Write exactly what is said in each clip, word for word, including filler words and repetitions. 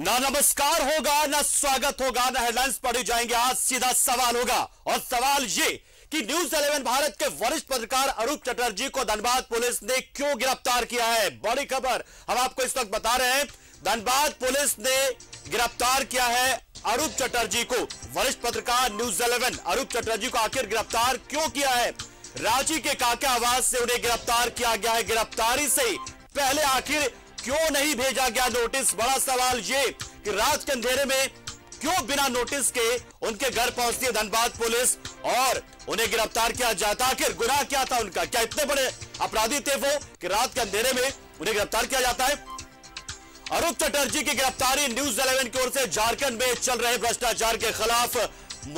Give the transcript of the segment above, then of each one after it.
ना नमस्कार होगा, ना स्वागत होगा, ना हेडलाइंस पढ़ी जाएंगे। आज सीधा सवाल होगा और सवाल ये कि न्यूज़ इलेवन भारत के वरिष्ठ पत्रकार अरूप चटर्जी को धनबाद पुलिस ने क्यों गिरफ्तार किया है। बड़ी खबर हम आपको इस वक्त बता रहे हैं। धनबाद पुलिस ने गिरफ्तार किया है अरूप चटर्जी को। वरिष्ठ पत्रकार न्यूज़ इलेवन अरूप चटर्जी को आखिर गिरफ्तार क्यों किया है। रांची के काका आवास से उन्हें गिरफ्तार किया गया है। गिरफ्तारी से ही पहले आखिर क्यों नहीं भेजा गया नोटिस। बड़ा सवाल ये कि रात के अंधेरे में क्यों बिना नोटिस के उनके घर पहुंचती है धनबाद पुलिस और उन्हें गिरफ्तार किया जाता। आखिर गुनाह क्या था उनका, क्या इतने बड़े अपराधी थे वो कि रात के अंधेरे में उन्हें गिरफ्तार किया जाता है। अरूप चटर्जी की गिरफ्तारी न्यूज़ इलेवन की ओर से झारखंड में चल रहे भ्रष्टाचार के खिलाफ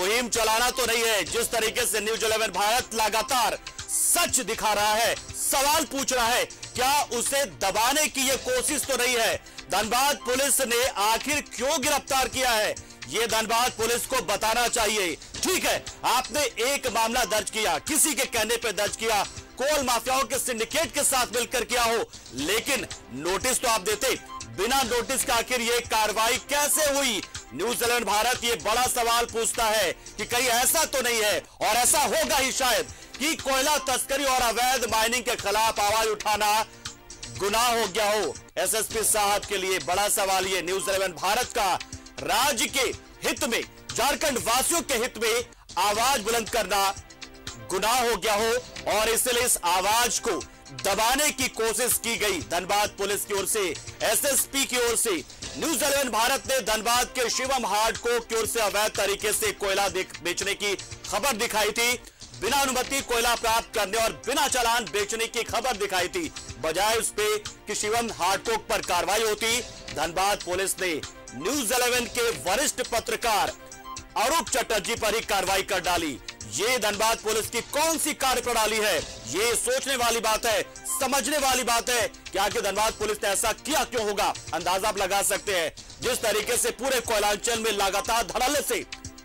मुहिम चलाना तो नहीं है। जिस तरीके से न्यूज़ इलेवन भारत लगातार सच दिखा रहा है, सवाल पूछ रहा है, क्या उसे दबाने की यह कोशिश तो नहीं है। धनबाद पुलिस ने आखिर क्यों गिरफ्तार किया है, यह धनबाद पुलिस को बताना चाहिए। ठीक है, आपने एक मामला दर्ज किया, किसी के कहने पर दर्ज किया, कोल माफियाओं के सिंडिकेट के साथ मिलकर किया हो, लेकिन नोटिस तो आप देते। बिना नोटिस के आखिर ये कार्रवाई कैसे हुई। न्यूज़ इलेवन भारत ये बड़ा सवाल पूछता है कि कहीं ऐसा तो नहीं है, और ऐसा होगा ही शायद, कि कोयला तस्करी और अवैध माइनिंग के खिलाफ आवाज उठाना गुनाह हो गया हो एसएसपी साहब के लिए। बड़ा सवाल ये न्यूज़ इलेवन भारत का राज्य के हित में, झारखंड वासियों के हित में आवाज बुलंद करना गुनाह हो गया हो, और इसलिए इस आवाज को दबाने की कोशिश की गई धनबाद पुलिस की ओर से, एसएसपी की ओर से। न्यूज़ इलेवन भारत ने धनबाद के शिवम हार्ट को की ओर से अवैध तरीके से कोयला बेचने की खबर दिखाई थी। बिना अनुमति कोयला प्राप्त करने और बिना चालान बेचने की खबर दिखाई थी। बजाय उस पे कि शिवम हार्ट को पर कार्रवाई होती, धनबाद पुलिस ने न्यूज़ इलेवन के वरिष्ठ पत्रकार अरूप चटर्जी पर ही कार्रवाई कर डाली। ये धनबाद पुलिस की कौन सी कार्यप्रणाली है, ये सोचने वाली बात है, समझने वाली बात है कि आखिर धनबाद पुलिस ने ऐसा किया क्यों होगा। अंदाजा आप लगा सकते हैं, जिस तरीके से पूरे कोयलांचल में लगातार धड़ल्ले से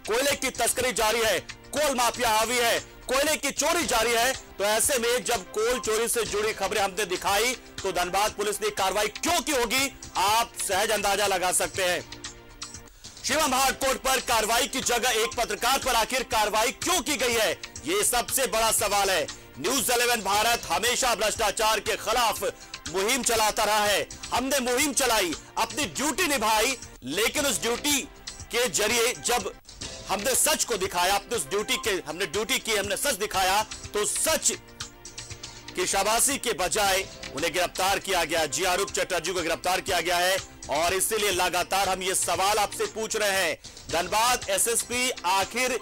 कोयले की तस्करी जारी है, कोल माफिया हावी है, कोयले की चोरी जारी है, तो ऐसे में जब कोल चोरी से जुड़ी खबरें हमने दिखाई तो धनबाद पुलिस ने कार्रवाई क्यों की होगी, आप सहज अंदाजा लगा सकते हैं। शिवम हार्ट कोर्ट पर कार्रवाई की जगह एक पत्रकार पर आखिर कार्रवाई क्यों की गई है, ये सबसे बड़ा सवाल है। न्यूज़ इलेवन भारत हमेशा भ्रष्टाचार के खिलाफ मुहिम चलाता रहा है। हमने मुहिम चलाई, अपनी ड्यूटी निभाई, लेकिन उस ड्यूटी के जरिए जब हमने सच को दिखाया, अपने उस ड्यूटी के हमने ड्यूटी की, हमने सच दिखाया, तो सच की शाबाशी के बजाय उन्हें गिरफ्तार किया गया। जी, अरूप चटर्जी को गिरफ्तार किया गया है, और इसीलिए लगातार हम ये सवाल आपसे पूछ रहे हैं। धनबाद एसएसपी आखिर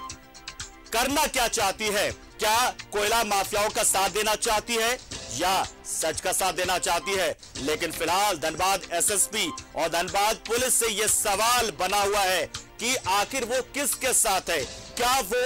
करना क्या चाहती है। क्या कोयला माफियाओं का साथ देना चाहती है या सच का साथ देना चाहती है। लेकिन फिलहाल धनबाद एसएसपी और धनबाद पुलिस से ये सवाल बना हुआ है कि आखिर वो किसके साथ है। क्या वो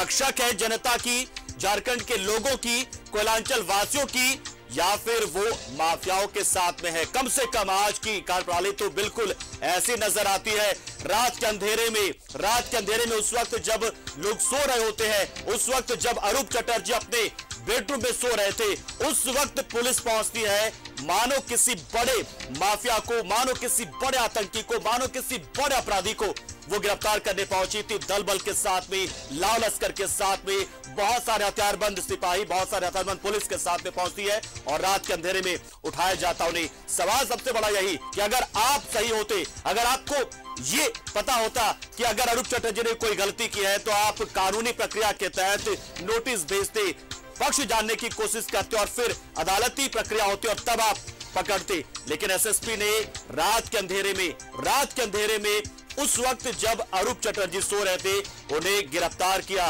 रक्षक है जनता की, झारखंड के लोगों की, कोयलांचल वासियों की, या फिर वो माफियाओं के साथ में है। कम से कम आज की कार्यप्रणाली तो बिल्कुल ऐसी नजर आती है। रात के अंधेरे में रात के अंधेरे में उस वक्त जब लोग सो रहे होते हैं, उस वक्त जब अरूप चटर्जी अपने बेडरूम में सो रहे थे, उस वक्त पुलिस पहुंचती है, मानो किसी बड़े माफिया को, मानो किसी बड़े आतंकी को, मानो किसी बड़े अपराधी को वो गिरफ्तार करने पहुंची थी। दल बल के साथ में, लाल लश्कर के साथ में, बहुत सारे हथियारबंद सिपाही, बहुत सारे हथियारबंद पुलिस के साथ में पहुंचती है और रात के अंधेरे में उठाया जाता उन्हें। सवाल सबसे बड़ा यही कि अगर आप सही होते, अगर आपको ये पता होता कि अगर अरूप चटर्जी ने कोई गलती की है, तो आप कानूनी प्रक्रिया के तहत नोटिस भेजते, पक्ष जानने की कोशिश करते और फिर अदालती प्रक्रिया होती और तब आप पकड़ते। लेकिन एसएसपी ने रात के अंधेरे में रात के अंधेरे में उस वक्त जब अरूप चटर्जी सो रहे थे, उन्हें गिरफ्तार किया।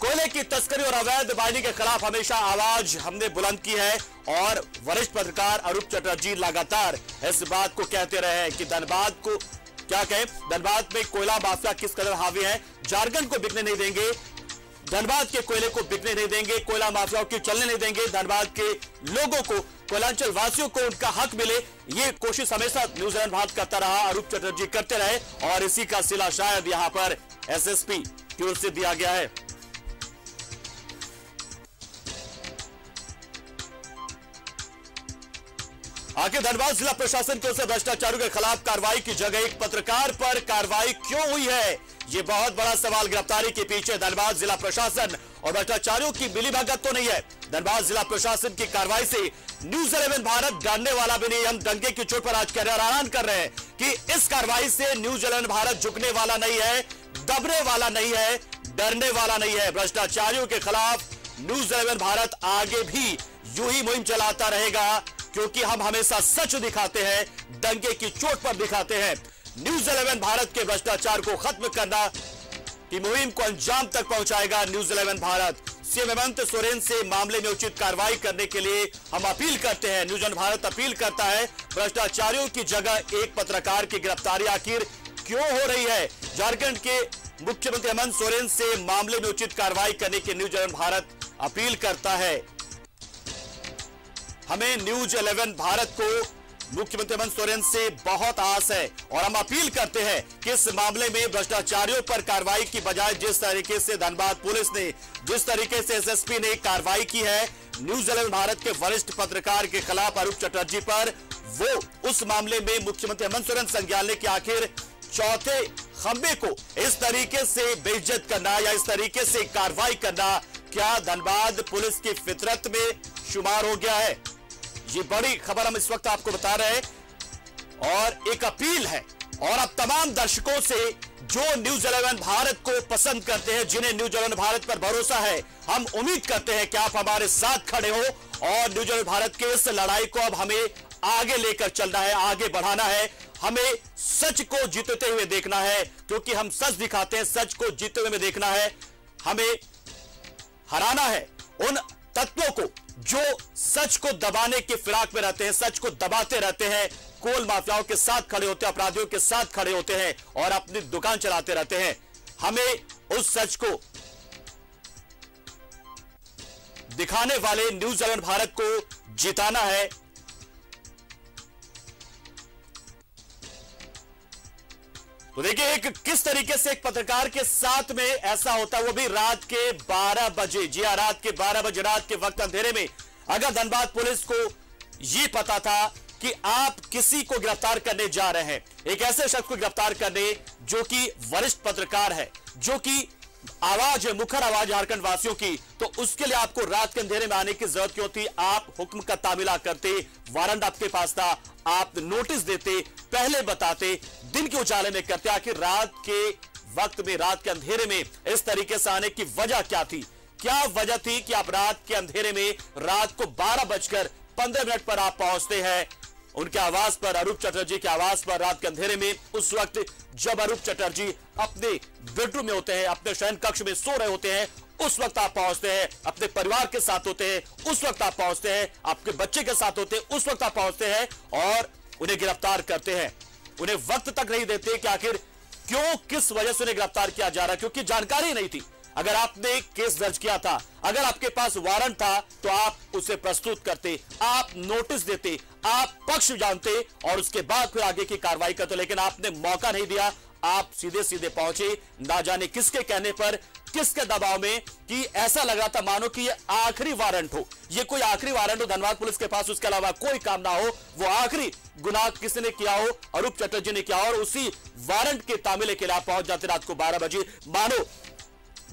कोयले की तस्करी और अवैध माइनिंग के खिलाफ हमेशा आवाज हमने बुलंद की है, और वरिष्ठ पत्रकार अरूप चटर्जी लगातार इस बात को कहते रहे हैं कि धनबाद को क्या कहें, धनबाद में कोयला माफिया किस कदर हावी है। झारखंड को बिकने नहीं देंगे, धनबाद के कोयले को बिकने नहीं देंगे, कोयला माफियाओं की चलने नहीं देंगे। धनबाद के लोगों को, कोयलांचल वासियों को उनका हक मिले, ये कोशिश हमेशा न्यूज़ इलेवन भारत करता रहा, अरूप चटर्जी करते रहे, और इसी का सिला शायद यहां पर एसएसपी की ओर से दिया गया है। आखिर धनबाद जिला प्रशासन की ओर से भ्रष्टाचारियों के खिलाफ कार्रवाई की जगह एक पत्रकार पर कार्रवाई क्यों हुई है, यह बहुत बड़ा सवाल। गिरफ्तारी के पीछे धनबाद जिला प्रशासन और भ्रष्टाचारियों की मिलीभगत तो नहीं है। धनबाद जिला प्रशासन की कार्रवाई से न्यूज़ इलेवन भारत जानने वाला भी नहीं। हम दंगे की चोट पर आज करारान कर रहे हैं कि इस कार्रवाई से न्यूज़ इलेवन भारत झुकने वाला नहीं है, दबने वाला नहीं है, डरने वाला नहीं है। भ्रष्टाचारियों के खिलाफ न्यूज़ इलेवन भारत आगे भी यूं ही मुहिम चलाता रहेगा, क्योंकि हम हमेशा सच दिखाते हैं, दंगे की चोट पर दिखाते हैं। न्यूज़ इलेवन भारत के भ्रष्टाचार को खत्म करना की मुहिम को अंजाम तक पहुंचाएगा news eleven Bharat. CM Hemant Soren से मामले में उचित कार्रवाई करने के लिए हम अपील करते हैं। न्यूज़ इलेवन भारत अपील करता है, भ्रष्टाचारियों की जगह एक पत्रकार की गिरफ्तारी आखिर क्यों हो रही है। झारखंड के मुख्यमंत्री हेमंत सोरेन से मामले में उचित कार्रवाई करने की न्यूज़ इलेवन भारत अपील करता है। हमें न्यूज़ इलेवन भारत को मुख्यमंत्री हेमंत सोरेन से बहुत आस है और हम अपील करते हैं कि इस मामले में भ्रष्टाचारियों पर कार्रवाई की बजाय जिस तरीके से धनबाद पुलिस ने, जिस तरीके से एसएसपी ने कार्रवाई की है न्यूज़ इलेवन भारत के वरिष्ठ पत्रकार के खिलाफ अरूप चटर्जी पर, वो उस मामले में मुख्यमंत्री हेमंत सोरेन संज्ञान ले कि आखिर चौथे खंबे को इस तरीके से बेइज्जत करना या इस तरीके से कार्रवाई करना क्या धनबाद पुलिस की फितरत में शुमार हो गया है। ये बड़ी खबर हम इस वक्त आपको बता रहे हैं और एक अपील है। और अब तमाम दर्शकों से जो न्यूज़ इलेवन भारत को पसंद करते हैं, जिन्हें न्यूज़ इलेवन भारत पर भरोसा है, हम उम्मीद करते हैं कि आप हमारे साथ खड़े हो और न्यूज़ इलेवन भारत के इस लड़ाई को अब हमें आगे लेकर चलना है, आगे बढ़ाना है। हमें सच को जीतते हुए देखना है, क्योंकि हम सच दिखाते हैं, सच को जीतते हुए देखना है। हमें हराना है उन तत्वों को जो सच को दबाने की फिराक में रहते हैं, सच को दबाते रहते हैं, कोल माफियाओं के साथ खड़े होते हैं, अपराधियों के साथ खड़े होते हैं और अपनी दुकान चलाते रहते हैं। हमें उस सच को दिखाने वाले न्यूज़ इलेवन भारत को जिताना है। तो देखिए एक किस तरीके से एक पत्रकार के साथ में ऐसा होता है, वो भी रात के बारह बजे। जी हां, रात के बारह बजे, रात के वक्त अंधेरे में। अगर धनबाद पुलिस को ये पता था कि आप किसी को गिरफ्तार करने जा रहे हैं, एक ऐसे शख्स को गिरफ्तार करने जो कि वरिष्ठ पत्रकार है, जो कि आवाज है, मुखर आवाज झारखंड वासियों की, तो उसके लिए आपको रात के अंधेरे में आने की जरूरत क्यों थी। आप हुक्म का तामिला करते, वारंट आपके पास था, आप नोटिस देते, पहले बताते, दिन के उजाले में करते। आखिर रात के वक्त में, रात के अंधेरे में इस तरीके से आने की वजह क्या थी? क्या वजह थी कि आप रात के अंधेरे में, रात को बारह बजकर पंद्रह मिनट पर आप पहुंचते हैं उनके आवास पर, अरूप चटर्जी के आवास पर, रात के अंधेरे में, उस वक्त जब अरूप चटर्जी अपने बेडरूम में होते हैं, अपने शयन कक्ष में सो रहे होते हैं, उस वक्त आप पहुंचते हैं। अपने परिवार के साथ होते हैं, उस वक्त आप पहुंचते हैं। आपके बच्चे के साथ होते हैं, उस वक्त आप पहुंचते हैं और उन्हें गिरफ्तार करते हैं। उन्हें वक्त तक नहीं देते कि आखिर क्यों, किस वजह से उन्हें गिरफ्तार किया जा रहा है, क्योंकि जानकारी नहीं थी। अगर आपने केस दर्ज किया था, अगर आपके पास वारंट था, तो आप उसे प्रस्तुत करते, आप नोटिस देते, आप पक्ष जानते और उसके बाद फिर आगे की कार्रवाई करते। लेकिन आपने मौका नहीं दिया, आप सीधे सीधे पहुंचे, ना जाने किसके कहने पर, किसके दबाव में, कि ऐसा लग रहा था मानो कि ये आखिरी वारंट हो, ये कोई आखिरी वारंट हो धनबाद पुलिस के पास, उसके अलावा कोई काम ना हो, वो आखिरी गुनाह किसी ने किया हो, अरूप चटर्जी ने किया, और उसी वारंट के तामिले के लिए आप पहुंच जाते रात को बारह बजे। मानो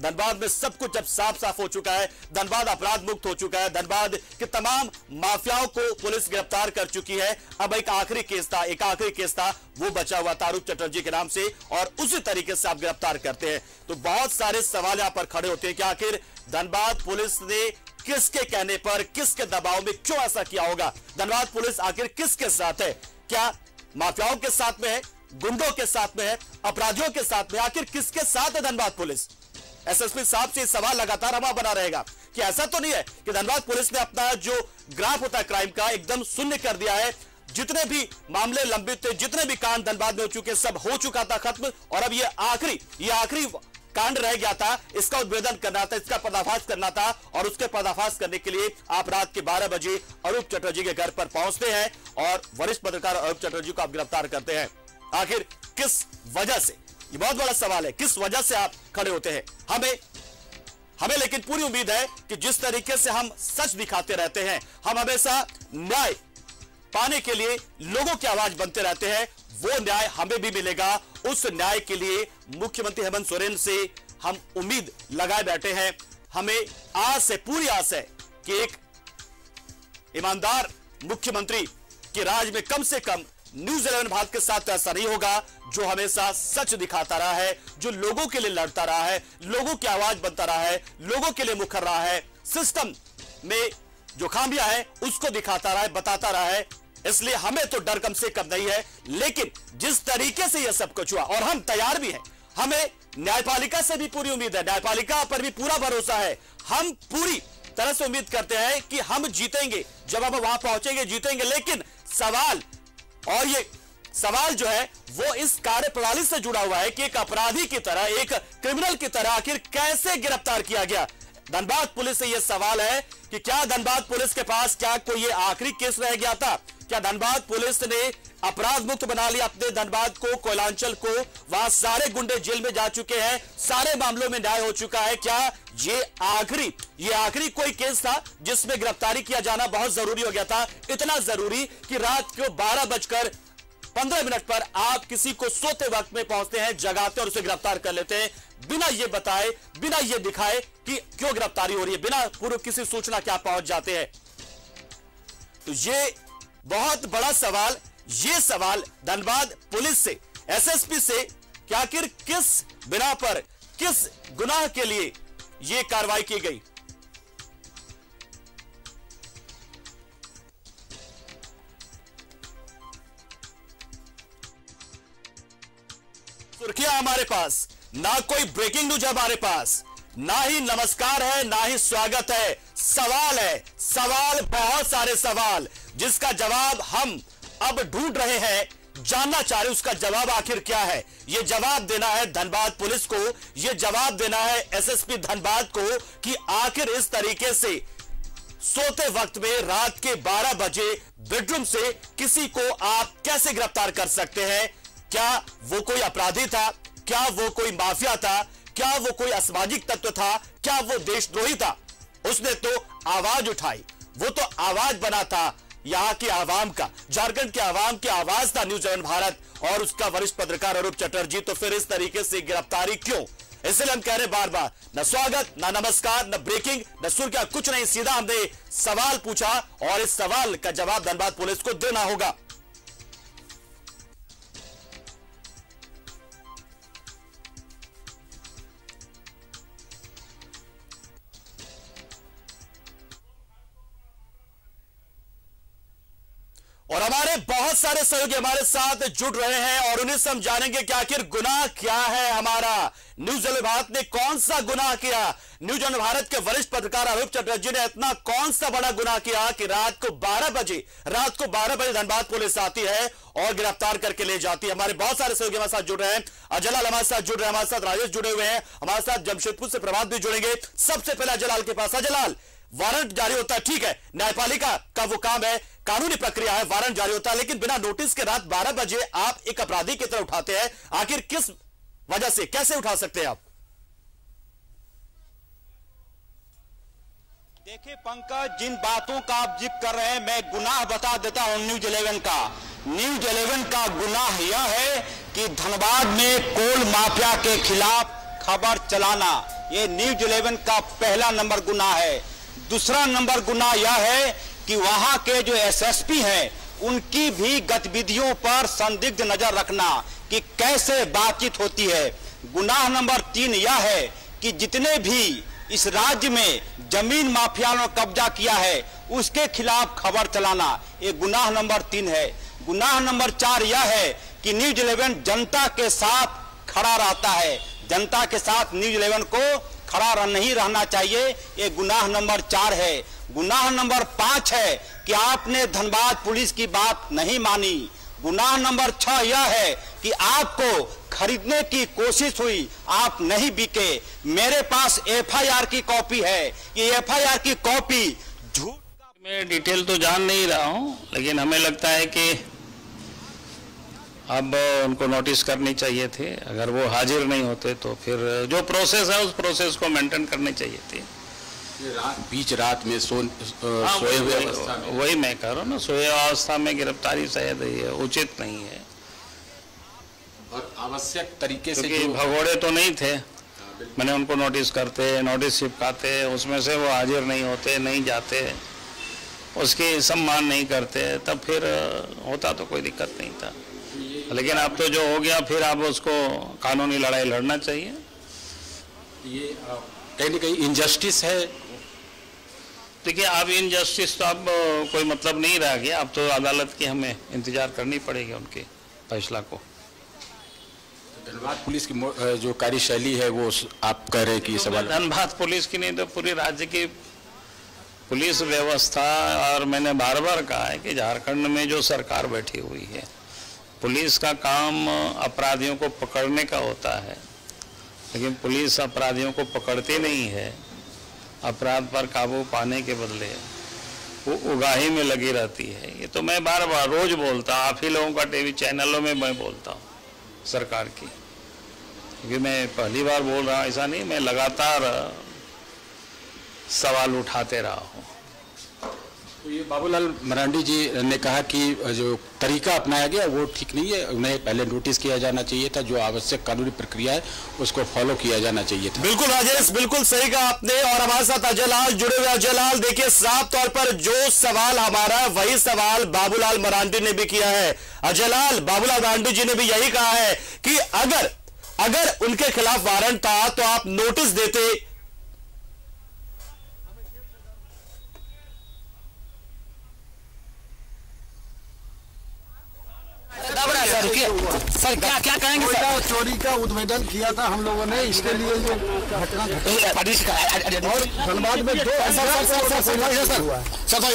धनबाद में सब कुछ अब साफ साफ हो चुका है, धनबाद अपराध मुक्त हो चुका है, धनबाद के तमाम माफियाओं को पुलिस गिरफ्तार कर चुकी है। अब एक आखिरी केस था, एक आखिरी केस था, वो बचा हुआ था अरूप चटर्जी के नाम से, और उसी तरीके से आप गिरफ्तार करते हैं। तो बहुत सारे सवाल यहां पर खड़े होते हैं कि आखिर धनबाद पुलिस ने किसके कहने पर, किसके दबाव में क्यों ऐसा किया होगा। धनबाद पुलिस आखिर किसके साथ है? क्या माफियाओं के साथ में है, गुंडों के साथ में है, अपराधियों के साथ में? आखिर किसके साथ है धनबाद पुलिस? एसएसपी साहब से सवाल लगातार हवा बना रहेगा कि ऐसा तो नहीं है कि धनबाद पुलिस ने अपना जो ग्राफ होता है क्राइम का एकदम शून्य कर दिया है। जितने भी मामले लंबित थे, जितने भी कांड धनबाद में हो चुके, सब हो चुका था खत्म, और अब ये आखिरी ये आखिरी कांड रह गया था, इसका उद्भेदन करना था, इसका पर्दाफाश करना था, और उसके पर्दाफाश करने के लिए आप रात के बारह बजे अरूप चटर्जी के घर पर पहुंचते हैं और वरिष्ठ पत्रकार अरूप चटर्जी को आप गिरफ्तार करते हैं। आखिर किस वजह से, ये बहुत बड़ा सवाल है, किस वजह से आप खड़े होते हैं। हमें हमें लेकिन पूरी उम्मीद है कि जिस तरीके से हम सच दिखाते रहते हैं, हम हमेशा न्याय पाने के लिए लोगों की आवाज बनते रहते हैं। वो न्याय हमें भी मिलेगा, उस न्याय के लिए मुख्यमंत्री हेमंत सोरेन से हम उम्मीद लगाए बैठे हैं। हमें आस है, पूरी आस है कि एक ईमानदार मुख्यमंत्री के राज में कम से कम न्यूज़ इलेवन भारत के साथ ऐसा नहीं होगा जो हमेशा सच दिखाता रहा है, जो लोगों के लिए लड़ता रहा है, लोगों की आवाज बनता रहा है, लोगों के लिए मुखर रहा है, सिस्टम में जो खामियां है उसको दिखाता रहा है, बताता रहा है। इसलिए हमें तो डर कम से कम नहीं है, लेकिन जिस तरीके से यह सब कुछ हुआ, और हम तैयार भी हैं, हमें न्यायपालिका से भी पूरी उम्मीद है, न्यायपालिका पर भी पूरा भरोसा है। हम पूरी तरह से उम्मीद करते हैं कि हम जीतेंगे, जब हम वहां पहुंचेंगे जीतेंगे। लेकिन सवाल, और ये सवाल जो है वो इस कार्य प्रणाली से जुड़ा हुआ है कि एक अपराधी की तरह, एक क्रिमिनल की तरह आखिर कैसे गिरफ्तार किया गया। धनबाद पुलिस से यह सवाल है कि क्या धनबाद पुलिस के पास क्या कोई ये आखिरी केस रह गया था? क्या धनबाद पुलिस ने अपराध मुक्त बना लिया अपने धनबाद को, कोयलांचल को? वहां सारे गुंडे जेल में जा चुके हैं, सारे मामलों में न्याय हो चुका है। क्या ये आखिरी ये आखिरी कोई केस था जिसमें गिरफ्तारी किया जाना बहुत जरूरी हो गया था? इतना जरूरी कि रात को बारह बजकर पंद्रह मिनट पर आप किसी को सोते वक्त में पहुंचते हैं, जगाते और उसे गिरफ्तार कर लेते हैं, बिना ये बताए, बिना ये दिखाए कि क्यों गिरफ्तारी हो रही है, बिना पूर्व किसी सूचना के आप पहुंच जाते हैं। तो ये बहुत बड़ा सवाल, ये सवाल धनबाद पुलिस से, एसएसपी से, कि आखिर किस बिना पर, किस गुनाह के लिए ये कार्रवाई की गई। सुर्खियां हमारे पास, ना कोई ब्रेकिंग न्यूज हमारे पास, ना ही नमस्कार है, ना ही स्वागत है। सवाल है, सवाल, बहुत सारे सवाल, जिसका जवाब हम अब ढूंढ रहे हैं, जानना चाह रहे उसका जवाब आखिर क्या है। यह जवाब देना है धनबाद पुलिस को, यह जवाब देना है एसएसपी धनबाद को कि आखिर इस तरीके से सोते वक्त में रात के बारह बजे बेडरूम से किसी को आप कैसे गिरफ्तार कर सकते हैं? क्या वो कोई अपराधी था? क्या वो कोई माफिया था? क्या वो कोई असामाजिक तत्व था? क्या वो देशद्रोही था? उसने तो आवाज उठाई, वो तो आवाज बना था यहां की आवाम का, झारखंड के आवाम की आवाज था न्यूज़ इलेवन भारत और उसका वरिष्ठ पत्रकार अरूप चटर्जी। तो फिर इस तरीके से गिरफ्तारी क्यों? इसलिए हम कह रहे बार बार, न स्वागत, न नमस्कार, न ब्रेकिंग, न सुर्खियां, कुछ नहीं। सीधा हमने सवाल पूछा और इस सवाल का जवाब धनबाद पुलिस को देना होगा। और हमारे बहुत सारे सहयोगी हमारे साथ जुड़ रहे हैं और उन्हें समझाएंगे कि आखिर गुनाह क्या है हमारा, न्यूज़ इलेवन भारत ने कौन सा गुनाह किया। न्यूज़ इलेवन भारत के वरिष्ठ पत्रकार अरूप चटर्जी ने इतना कौन सा बड़ा गुनाह किया कि रात को बारह बजे रात को बारह बजे धनबाद पुलिस आती है और गिरफ्तार करके ले जाती है। हमारे बहुत सारे सहयोगी हमारे साथ जुड़ रहे हैं, अजलाल हमारे साथ जुड़ रहे हैं, हमारे साथ राजेश जुड़े हुए हैं, हमारे साथ जमशेदपुर से प्रभात भी जुड़ेंगे। सबसे पहले अजलाल के पास। अजलाल, वारंट जारी होता है, ठीक है, न्यायपालिका का वो काम है, कानूनी प्रक्रिया है, वारंट जारी होता है, लेकिन बिना नोटिस के रात बारह बजे आप एक अपराधी की तरह उठाते हैं। आखिर किस वजह से, कैसे उठा सकते हैं आप? देखिए पंकज, जिन बातों का आप जिक्र कर रहे हैं, मैं गुनाह बता देता हूं न्यूज़ इलेवन का। न्यूज़ इलेवन का गुनाह यह है कि धनबाद में कोल माफिया के खिलाफ खबर चलाना, यह न्यूज़ इलेवन का पहला नंबर गुनाह है। दूसरा नंबर गुनाह यह है कि वहां के जो एसएसपी हैं, उनकी भी गतिविधियों पर संदिग्ध नजर रखना कि कैसे बातचीत होती है। गुनाह नंबर तीन यह है कि जितने भी इस राज्य में जमीन माफिया ने कब्जा किया है, उसके खिलाफ खबर चलाना, ये गुनाह नंबर तीन है। गुनाह नंबर चार यह है कि न्यूज़ इलेवन जनता के साथ खड़ा रहता है, जनता के साथ न्यूज़ इलेवन को खड़ा नहीं रहना चाहिए, ये गुनाह नंबर चार है। गुनाह नंबर पांच है कि आपने धनबाद पुलिस की बात नहीं मानी। गुनाह नंबर छह यह है कि आपको खरीदने की कोशिश हुई, आप नहीं बिके। मेरे पास एफ आई आर की कॉपी है, ये एफ आई आर की कॉपी झूठ का, मैं डिटेल तो जान नहीं रहा हूं, लेकिन हमें लगता है कि अब उनको नोटिस करनी चाहिए थी। अगर वो हाजिर नहीं होते तो फिर जो प्रोसेस है उस प्रोसेस को मेंटेन करनी चाहिए थी। बीच रात में सो सोए हुए अवस्था में, वही मैं कह रहा हूँ ना, सोए अवस्था में गिरफ्तारी शायद उचित नहीं है और आवश्यक तरीके से, क्योंकि भगोड़े तो नहीं थे। मैंने उनको नोटिस करते, नोटिस चिपकाते, उसमें से वो हाजिर नहीं होते, नहीं जाते, उसकी सम्मान नहीं करते, तब फिर होता तो कोई दिक्कत नहीं था। लेकिन अब तो जो हो गया फिर आप उसको कानूनी लड़ाई लड़ना चाहिए। ये कहीं ना कहीं इनजस्टिस है। देखिए अब इनजस्टिस तो अब कोई मतलब नहीं रह गया, अब तो अदालत की हमें इंतजार करनी पड़ेगी उनके फैसला को। धनबाद पुलिस की जो कार्यशैली है वो आप कह रहे हैं कि सवाल, धनबाद पुलिस की नहीं तो पूरे राज्य की पुलिस व्यवस्था। और मैंने बार बार कहा है कि झारखंड में जो सरकार बैठी हुई है, पुलिस का काम अपराधियों को पकड़ने का होता है, लेकिन पुलिस अपराधियों को पकड़ती नहीं है। अपराध पर काबू पाने के बदले वो उगाही में लगी रहती है। ये तो मैं बार बार रोज बोलता, आप ही लोगों का टीवी चैनलों में मैं बोलता हूँ सरकार की, क्योंकि मैं पहली बार बोल रहा हूँ, ऐसा नहीं, मैं लगातार सवाल उठाते रहा हूँ। तो ये बाबूलाल मरांडी जी ने कहा कि जो तरीका अपनाया गया वो ठीक नहीं है, उन्हें पहले नोटिस किया जाना चाहिए था, जो आवश्यक कानूनी प्रक्रिया है उसको फॉलो किया जाना चाहिए था। बिल्कुल राजेश, बिल्कुल सही कहा आपने। और हमारे साथ अजय लाल जुड़े हुए। अजय लाल, देखिए साफ तौर पर जो सवाल हमारा वही सवाल बाबूलाल मरांडी ने भी किया है। अजय लाल, बाबूलाल मरांडी जी ने भी यही कहा है कि अगर अगर उनके खिलाफ वारंट था तो आप नोटिस देते। सर क्या क्या कहेंगे? चोरी का उद्भेदन किया था हम लोगों ने, इसके लिए जो घटना धनबाद में दो सर,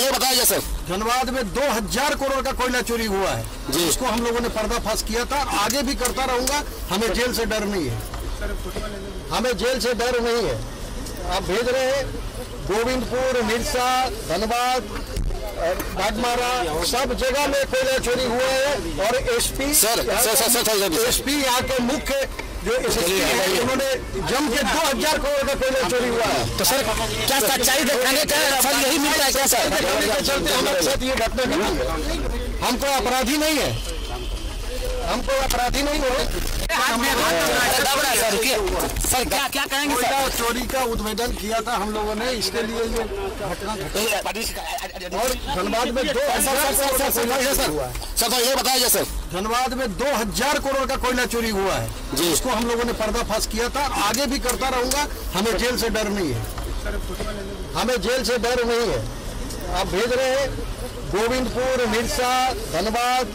ये बताइए सर, धनबाद में दो हजार करोड़ का कोयला चोरी हुआ है जी, इसको हम लोगों ने पर्दाफाश किया था। आगे भी करता रहूंगा, हमें जेल से डर नहीं है, हमें जेल से डर नहीं है। आप भेज रहे हैं गोविंदपुर, निरसा, धनबाद, बाघमारा, सब जगह में कोयला चोरी हुआ है। और एसपी सर एसपी यहाँ के मुख्य जो एसपी है, उन्होंने जम के दो हजार करोड़ का कोयला चोरी हुआ है। तो सर क्या सच्चाई दिखाने का सर यही मिलता है क्या सर? दिखाने के चलते हमारे साथ ये घटना घटी है। हम कोई अपराधी नहीं है, हम कोई अपराधी नहीं हो। सर क्या क्या कहेंगे? चोरी का उद्भेदन किया था हम लोगों ने, इसके लिए जो घटना और धनबाद में दो सर ये बताइए सर, धनबाद में दो हजार करोड़ का कोयला चोरी हुआ है जी, इसको हम लोगों ने पर्दाफाश किया था। आगे भी करता रहूंगा, हमें जेल से डर नहीं है, हमें जेल से डर नहीं है। आप भेज रहे हैं गोविंदपुर, निरसा, धनबाद,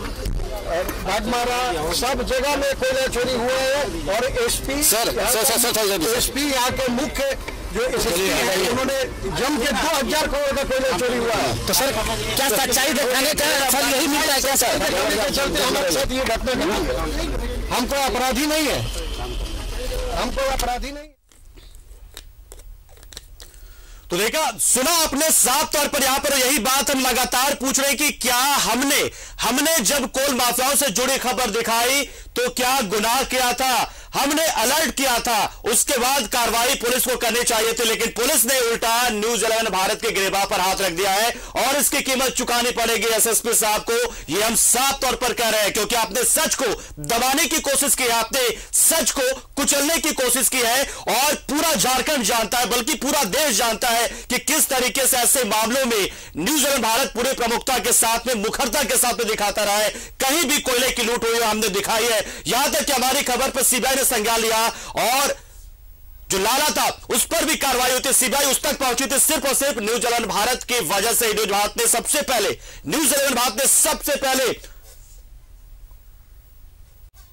बाघमारा, सब जगह में कोयला चोरी हुआ है। और एसपी सर एसपी यहाँ के मुख्य जो एसपी है, उन्होंने जम के दो हजार करोड़ का कोयला चोरी हुआ है। तो सर क्या सच्चाई दिखाने का सर यही मिलता है क्या सर? दिखाने के चलते हमारे साथ ये घटना घटी है। हम कोई अपराधी नहीं है, हम कोई अपराधी नहीं। तो देखा, सुना आपने साफ तौर पर। यहां पर यही बात हम लगातार पूछ रहे हैं कि क्या हमने हमने जब कोल माफियाओं से जुड़ी खबर दिखाई तो क्या गुनाह किया था? हमने अलर्ट किया था, उसके बाद कार्रवाई पुलिस को करनी चाहिए थी, लेकिन पुलिस ने उल्टा न्यूज़ इलेवन भारत के गिरेबान पर हाथ रख दिया है और इसकी कीमत चुकानी पड़ेगी एसएसपी साहब को। यह हम साफ तौर पर कह रहे हैं, क्योंकि आपने सच को दबाने की कोशिश की, आपने सच को कुचलने की कोशिश की है। और पूरा झारखंड जानता है, बल्कि पूरा देश जानता है कि किस तरीके से ऐसे मामलों में न्यूज़ इलेवन भारत पूरे प्रमुखता के साथ में, मुखरता के साथ में दिखाता रहा है। कहीं भी कोयले की लूट हुई हमने दिखाई है, यहां तक कि हमारी खबर पर सीबीआई ने संज्ञान लिया और जो लाला था उस पर भी कार्रवाई होती, सीबीआई उस तक पहुंची थी सिर्फ और सिर्फ न्यूज़ इलेवन भारत की वजह से। न्यूज़ भारत ने सबसे पहले न्यूज़ इलेवन भारत ने सबसे पहले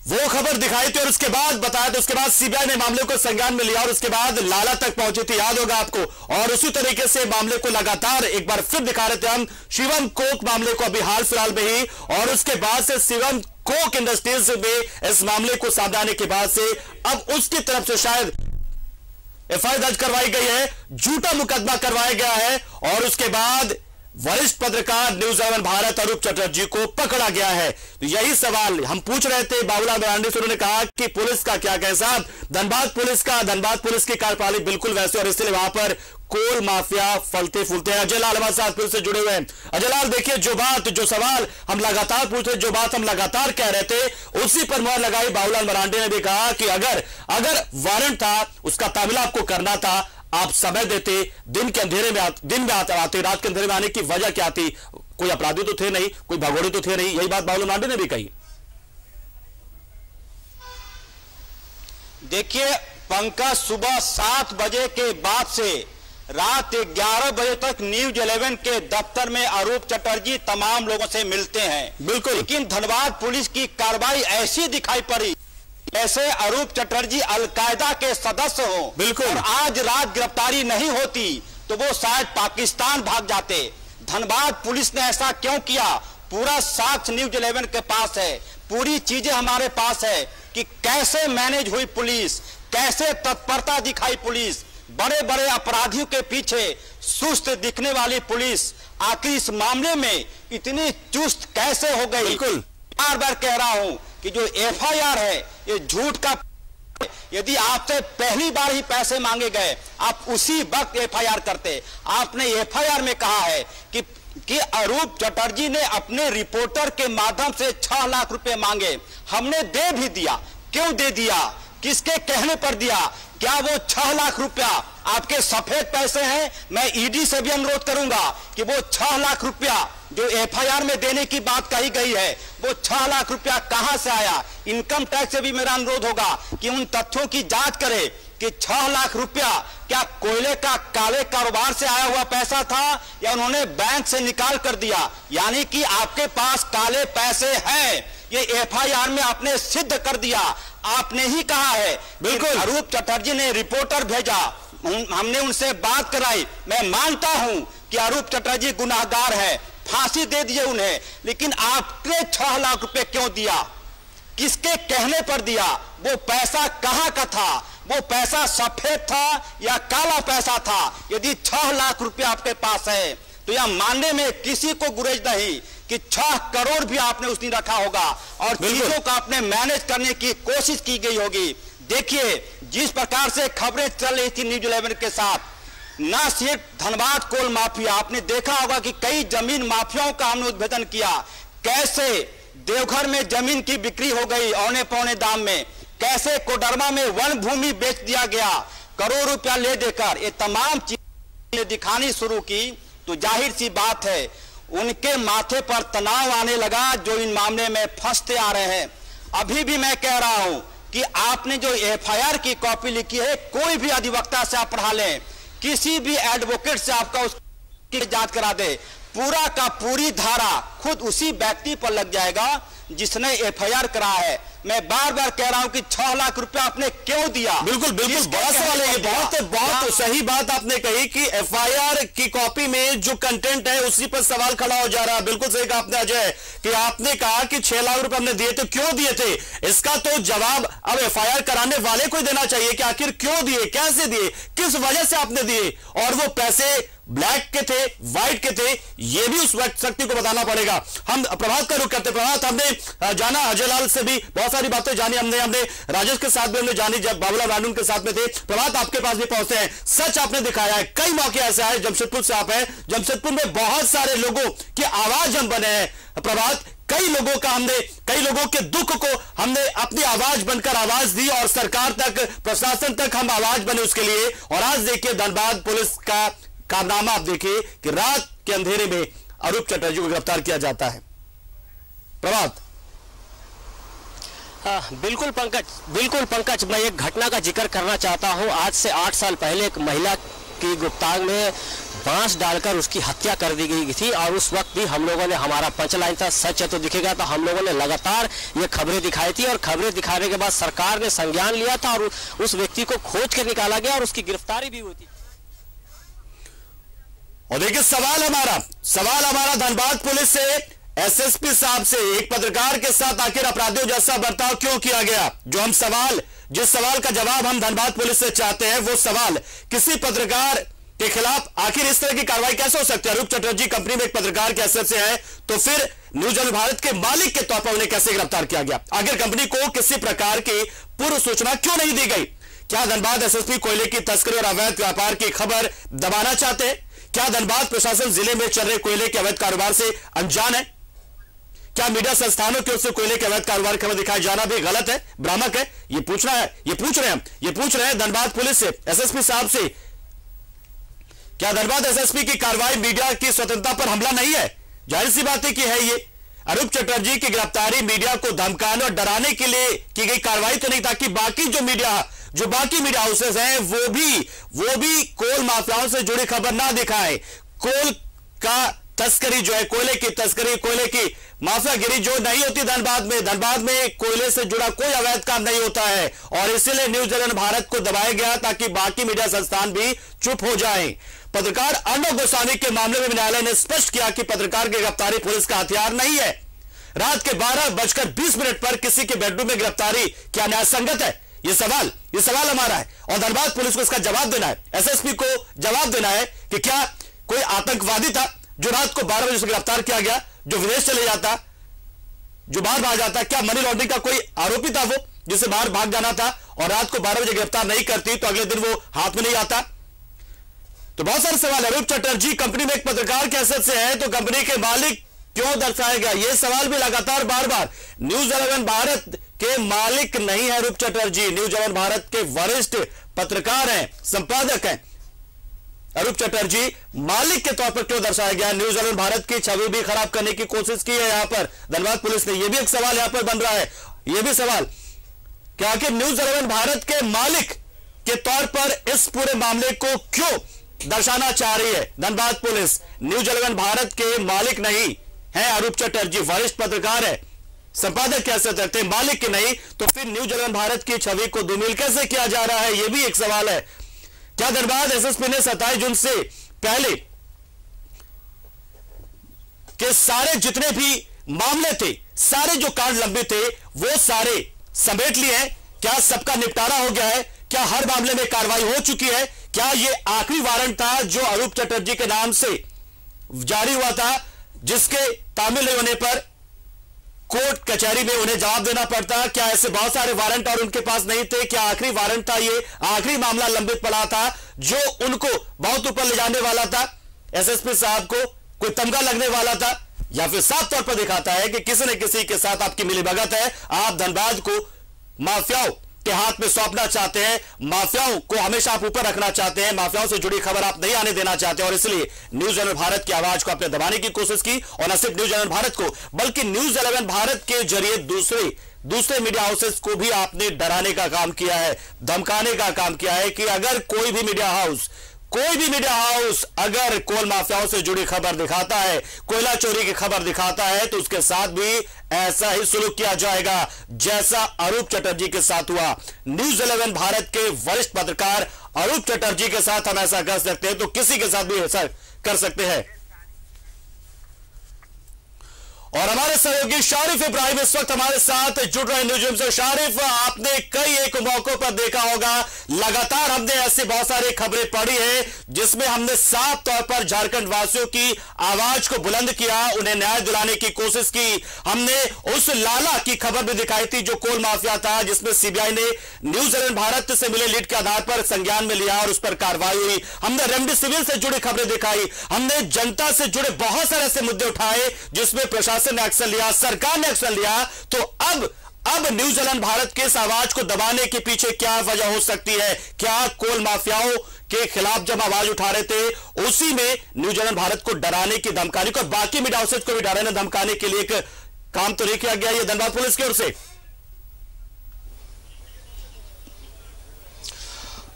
वो खबर दिखाई थी और उसके बाद बताया था, उसके बाद सीबीआई ने मामले को संज्ञान में लिया और उसके बाद लाला तक पहुंची थी, याद होगा आपको। और उसी तरीके से मामले को लगातार एक बार फिर दिखा रहे थे हम, शिवम कोक मामले को अभी हाल फिलहाल में ही। और उसके बाद से शिवम कोक इंडस्ट्रीज में इस मामले को सामने आने के बाद से अब उसकी तरफ से शायद एफ आई आर दर्ज करवाई गई है, झूठा मुकदमा करवाया गया है। और उसके बाद वरिष्ठ पत्रकार न्यूज़ इलेवन भारत अरूप चटर्जी को पकड़ा गया है। तो यही सवाल हम पूछ रहे थे बाबूलाल मरांडी से। उन्होंने कहा कि पुलिस का क्या कैसा, धनबाद पुलिस का, धनबाद पुलिस की कार्यप्रणाली बिल्कुल वैसे, और इसलिए वहां पर कोल माफिया फलते फूलते हैं। अजय लाल हमारे साथ फिर से जुड़े हुए हैं। अजय लाल, देखिए जो बात जो सवाल हम लगातार पूछ रहे, जो बात हम लगातार कह रहे थे, उसी पर मुहर लगाई। बाबूलाल मरांडी ने भी कहा कि अगर अगर वारंट था, उसका तामिल आपको करना था, आप समय देते। दिन के अंधेरे में दिन में आते आते रात के अंधेरे में आने की वजह क्या थी? कोई अपराधी तो थे नहीं, कोई भगोड़े तो थे नहीं। यही बात बाबूलाल मरांडी ने भी कही। देखिए पंकज, सुबह सात बजे के बाद से रात ग्यारह बजे तक न्यूज इलेवन के दफ्तर में अरूप चटर्जी तमाम लोगों से मिलते हैं, बिल्कुल। लेकिन धनबाद पुलिस की कार्रवाई ऐसी दिखाई पड़ी ऐसे अरूप चटर्जी अलकायदा के सदस्य हो, बिल्कुल। और आज रात गिरफ्तारी नहीं होती तो वो शायद पाकिस्तान भाग जाते। धनबाद पुलिस ने ऐसा क्यों किया? पूरा साक्ष्य न्यूज इलेवन के पास है, पूरी चीजें हमारे पास है कि कैसे मैनेज हुई पुलिस, कैसे तत्परता दिखाई पुलिस, बड़े बड़े अपराधियों के पीछे सुस्त दिखने वाली पुलिस आखिर इस मामले में इतनी चुस्त कैसे हो गई। बिल्कुल बार बार कह रहा हूं कि जो एफ आई आर है ये झूठ का। यदि आपसे पहली बार ही पैसे मांगे गए, आप उसी वक्त एफ आई आर करते। आपने एफ आई आर में कहा है कि कि अरूप चटर्जी ने अपने रिपोर्टर के माध्यम से छह लाख रुपए मांगे, हमने दे भी दिया। क्यों दे दिया? किसके कहने पर दिया? क्या वो छह लाख रुपया आपके सफेद पैसे हैं? मैं ईडी से भी अनुरोध करूंगा कि वो छह लाख रुपया जो एफ आई आर में देने की बात कही गई है, वो छह लाख रुपया कहां से आया? इनकम टैक्स से भी मेरा अनुरोध होगा कि उन तथ्यों की जांच करें कि छह लाख रुपया क्या कोयले का काले कारोबार से आया हुआ पैसा था या उन्होंने बैंक से निकाल कर दिया। यानी कि आपके पास काले पैसे हैं, ये एफ आई आर में आपने सिद्ध कर दिया। आपने ही कहा है, बिल्कुल। अरूप चटर्जी ने रिपोर्टर भेजा, हमने उनसे बात कराई। मैं मानता हूं कि अरूप चटर्जी गुनाहगार है, फांसी दे दिए उन्हें, लेकिन आपने छह लाख रुपए क्यों दिया? किसके कहने पर दिया? वो पैसा कहां का था? वो पैसा सफेद था या काला पैसा था? यदि छह लाख रुपए आपके पास है तो यह मानने में किसी को गुरेज नहीं कि छह करोड़ भी आपने उस दिन रखा होगा और चीजों को आपने मैनेज करने की कोशिश की गई होगी। देखिए जिस प्रकार से खबरें चल रही थी न्यूज इलेवन के साथ, न सिर्फ धनबाद कोल माफिया, आपने देखा होगा कि कई जमीन माफियाओं का हमने उद्भेदन किया। कैसे देवघर में जमीन की बिक्री हो गई औने पौने दाम में, कैसे कोडरमा में वन भूमि बेच दिया गया करोड़ रुपया ले देकर, ये तमाम चीजें दिखानी शुरू की तो जाहिर सी बात है उनके माथे पर तनाव आने लगा जो इन मामले में फंसते आ रहे हैं। अभी भी मैं कह रहा हूं कि आपने जो एफ आई आर की कॉपी लिखी है, कोई भी अधिवक्ता से आप पढ़ा लें, किसी भी एडवोकेट से आपका उसकी जांच करा दे, पूरा का पूरी धारा खुद उसी व्यक्ति पर लग जाएगा जिसने एफ आई आर करा है। मैं बार बार कह रहा हूं कि छह लाख रुपया आपने क्यों दिया? बिल्कुल बिल्कुल बड़ा सवाल है। बहुत बहुत सही बात आपने कही कि एफ आई आर की कॉपी में जो कंटेंट है उसी पर सवाल खड़ा हो जा रहा है। बिल्कुल सही कहा आपने अजय, कि आपने कहा कि छह लाख रुपए हमने दिए तो क्यों दिए थे, इसका तो जवाब अब एफ आई आर कराने वाले को देना चाहिए कि आखिर क्यों दिए, कैसे दिए, किस वजह से आपने दिए, और वो पैसे ब्लैक के थे, व्हाइट के थे, ये भी उस वक्त शक्ति को बताना पड़ेगा। हम प्रभात का रुख करते। प्रभात, हमने जाना अजय लाल से भी बहुत सारी बातें जानी, हमने हमने राजेश के साथ भी हमने जानी जब बाबूलाल मरांडी के साथ में थे। प्रभात, आपके पास भी पहुंचे हैं। सच आपने दिखाया है, कई मौके ऐसे आए। जमशेदपुर से आप हैं, जमशेदपुर में बहुत सारे लोगों की आवाज हम बने हैं। प्रभात, कई लोगों का हमने कई लोगों के दुख को हमने अपनी आवाज बनकर आवाज दी और सरकार तक, प्रशासन तक हम आवाज बने उसके लिए। और आज देखिए धनबाद पुलिस का कारनामा, आप देखिए कि रात के अंधेरे में अरूप चटर्जी को गिरफ्तार किया जाता है। प्रभात। आ, बिल्कुल पंकज, बिल्कुल पंकज मैं एक घटना का जिक्र करना चाहता हूं। आज से आठ साल पहले एक महिला की गुप्तांग में बांस डालकर उसकी हत्या कर दी गई थी और उस वक्त भी हम लोगों ने, हमारा पंचलाइन था सच तो दिखेगा, तो हम लोगों ने लगातार ये खबरें दिखाई थी और खबरें दिखाने के बाद सरकार ने संज्ञान लिया था और उस व्यक्ति को खोज कर निकाला गया और उसकी गिरफ्तारी भी हुई थी। और देखिए सवाल हमारा सवाल हमारा धनबाद पुलिस से, एस एस पी साहब से, एक पत्रकार के साथ आखिर अपराधियों जैसा बर्ताव क्यों किया गया? जो हम सवाल जिस सवाल का जवाब हम धनबाद पुलिस से चाहते हैं, वो सवाल किसी पत्रकार के खिलाफ आखिर इस तरह की कार्रवाई कैसे हो सकती है? अरूप चटर्जी कंपनी में एक पत्रकार के हैसियत से है, तो फिर न्यूज़ इलेवन भारत के मालिक के तौर पर उन्हें कैसे गिरफ्तार किया गया? आखिर कंपनी को किसी प्रकार की पूर्व सूचना क्यों नहीं दी गई? क्या धनबाद एस एस पी कोयले की तस्करी और अवैध व्यापार की खबर दबाना चाहते हैं? क्या धनबाद प्रशासन जिले में चल रहे कोयले के अवैध कारोबार से अनजान है? क्या मीडिया संस्थानों की ओर से कोयले के अवैध कारोबार खबर दिखाया जाना भी गलत है, भ्रामक है? ये पूछना है, ये पूछ रहे हैं ये पूछ रहे हैं धनबाद पुलिस से, एस एस पी साहब से। क्या धनबाद एस एस पी की कार्रवाई मीडिया की स्वतंत्रता पर हमला नहीं है? जाहिर सी बात है कि है। ये अरूप चटर्जी की गिरफ्तारी मीडिया को धमकाने और डराने के लिए की गई कार्रवाई तो नहीं, ताकि बाकी जो मीडिया जो बाकी मीडिया हाउसेस हैं वो भी वो भी कोल माफियाओं से जुड़ी खबर ना दिखाएं। कोल का तस्करी जो है, कोयले की तस्करी, कोयले की माफियागिरी जो नहीं होती धनबाद में, धनबाद में कोयले से जुड़ा कोई अवैध काम नहीं होता है, और इसीलिए न्यूज़ इलेवन भारत को दबाया गया ताकि बाकी मीडिया संस्थान भी चुप हो जाएं। पत्रकार अर्णव गोस्वामी के मामले में न्यायालय ने स्पष्ट किया कि पत्रकार की गिरफ्तारी पुलिस का हथियार नहीं है। रात के बारह बजकर बीस मिनट पर किसी के बेडरूम में गिरफ्तारी क्या न्यायसंगत है? ये सवाल ये सवाल हमारा है, और धनबाद पुलिस को इसका जवाब देना है, एस एस पी को जवाब देना है कि क्या कोई आतंकवादी था जो रात को बारह बजे गिरफ्तार किया गया, जो विदेश चले जाता, जो बाहर भाग जाता? क्या मनी लॉन्ड्रिंग का कोई आरोपी था वो, जिसे बाहर भाग जाना था और रात को बारह बजे गिरफ्तार नहीं करती तो अगले दिन वो हाथ में नहीं आता? तो बहुत सारे सवाल है। अरूप चटर्जी कंपनी में एक पत्रकार की हैसियत से है, तो कंपनी के मालिक क्यों दर्शाया गया? यह सवाल भी लगातार बार बार न्यूज़ इलेवन भारत के मालिक नहीं है अरूप चटर्जी, न्यूज़ इलेवन भारत के वरिष्ठ पत्रकार हैं, संपादक हैं। अरूप चटर्जी मालिक के तौर पर क्यों दर्शाया गया? न्यूज़ इलेवन भारत की छवि भी खराब करने की कोशिश की है यहां पर धनबाद पुलिस ने। यह भी एक सवाल यहां पर बन रहा है, यह भी सवाल कि आखिर न्यूज़ इलेवन भारत के मालिक के तौर पर इस पूरे मामले को क्यों दर्शाना चाह रही है Dhanbad police? News eleven Bharat के मालिक नहीं है अरूप चटर्जी, वरिष्ठ पत्रकार है, संपादक कैसे करते हैं, मालिक के नहीं, तो फिर न्यूज़ इलेवन भारत की छवि को धूमिल कैसे किया जा रहा है? यह भी एक सवाल है। क्या धनबाद एस एस पी ने सत्ताईस जून से पहले के सारे जितने भी मामले थे, सारे जो कार्ड लंबे थे वो सारे समेट लिए हैं? क्या सबका निपटारा हो गया है? क्या हर मामले में कार्रवाई हो चुकी है? क्या यह आखिरी वारंट था जो अरूप चटर्जी के नाम से जारी हुआ था, जिसके तामील नहीं होने पर कोर्ट कचहरी में उन्हें जवाब देना पड़ता? क्या ऐसे बहुत सारे वारंट और उनके पास नहीं थे? क्या आखिरी वारंट था, ये आखिरी मामला लंबित पड़ा था जो उनको बहुत ऊपर ले जाने वाला था? एस एस पी साहब को कोई तमगा लगने वाला था? या फिर साफ तौर पर दिखाता है कि किसी न किसी के साथ आपकी मिलीभगत है, आप धनबाद को माफियाओं के हाथ में सौंपना चाहते हैं, माफियाओं को हमेशा आप ऊपर रखना चाहते हैं, माफियाओं से जुड़ी खबर आप नहीं आने देना चाहते, और इसलिए न्यूज़ इलेवन भारत की आवाज को आपने दबाने की कोशिश की। और न सिर्फ न्यूज़ इलेवन भारत को, बल्कि न्यूज़ इलेवन भारत के जरिए दूसरे दूसरे मीडिया हाउसेस को भी आपने डराने का काम किया है, धमकाने का काम किया है कि अगर कोई भी मीडिया हाउस कोई भी मीडिया हाउस अगर कोल माफियाओं से जुड़ी खबर दिखाता है, कोयला चोरी की खबर दिखाता है, तो उसके साथ भी ऐसा ही सुलूक किया जाएगा जैसा अरूप चटर्जी के साथ हुआ। न्यूज़ इलेवन भारत के वरिष्ठ पत्रकार अरूप चटर्जी के साथ हम ऐसा कर सकते हैं तो किसी के साथ भी ऐसा कर सकते हैं। और हमारे सहयोगी शारिफ इब्राहिम इस वक्त हमारे साथ जुड़ रहे हैं न्यूज़ से। शारिफ, आपने कई एक मौकों पर देखा होगा, लगातार हमने ऐसी बहुत सारी खबरें पढ़ी हैं जिसमें हमने साफ तौर पर झारखंड वासियों की आवाज को बुलंद किया, उन्हें न्याय दिलाने की कोशिश की। हमने उस लाला की खबर भी दिखाई थी जो कोल माफिया था, जिसमें सी बी आई ने न्यूज़ इलेवन भारत से मिले लीड के आधार पर संज्ञान में लिया और उस पर कार्रवाई हुई। हमने रेमडेसिविर से जुड़ी खबरें दिखाई, हमने जनता से जुड़े बहुत सारे ऐसे मुद्दे उठाए जिसमें प्रशासन ने एक्शन लिया, सरकार ने एक्शन लिया। तो अब अब न्यूज़ इलेवन भारत के इस आवाज को दबाने के पीछे क्या वजह हो सकती है? क्या कोल माफियाओं के खिलाफ जब आवाज उठा रहे थे उसी में न्यूज़ इलेवन भारत को डराने की धमकाने को, बाकी मीडिया हाउसेज को भी डराने धमकाने के लिए एक काम तो नहीं किया गया यह धनबाद पुलिस की ओर से?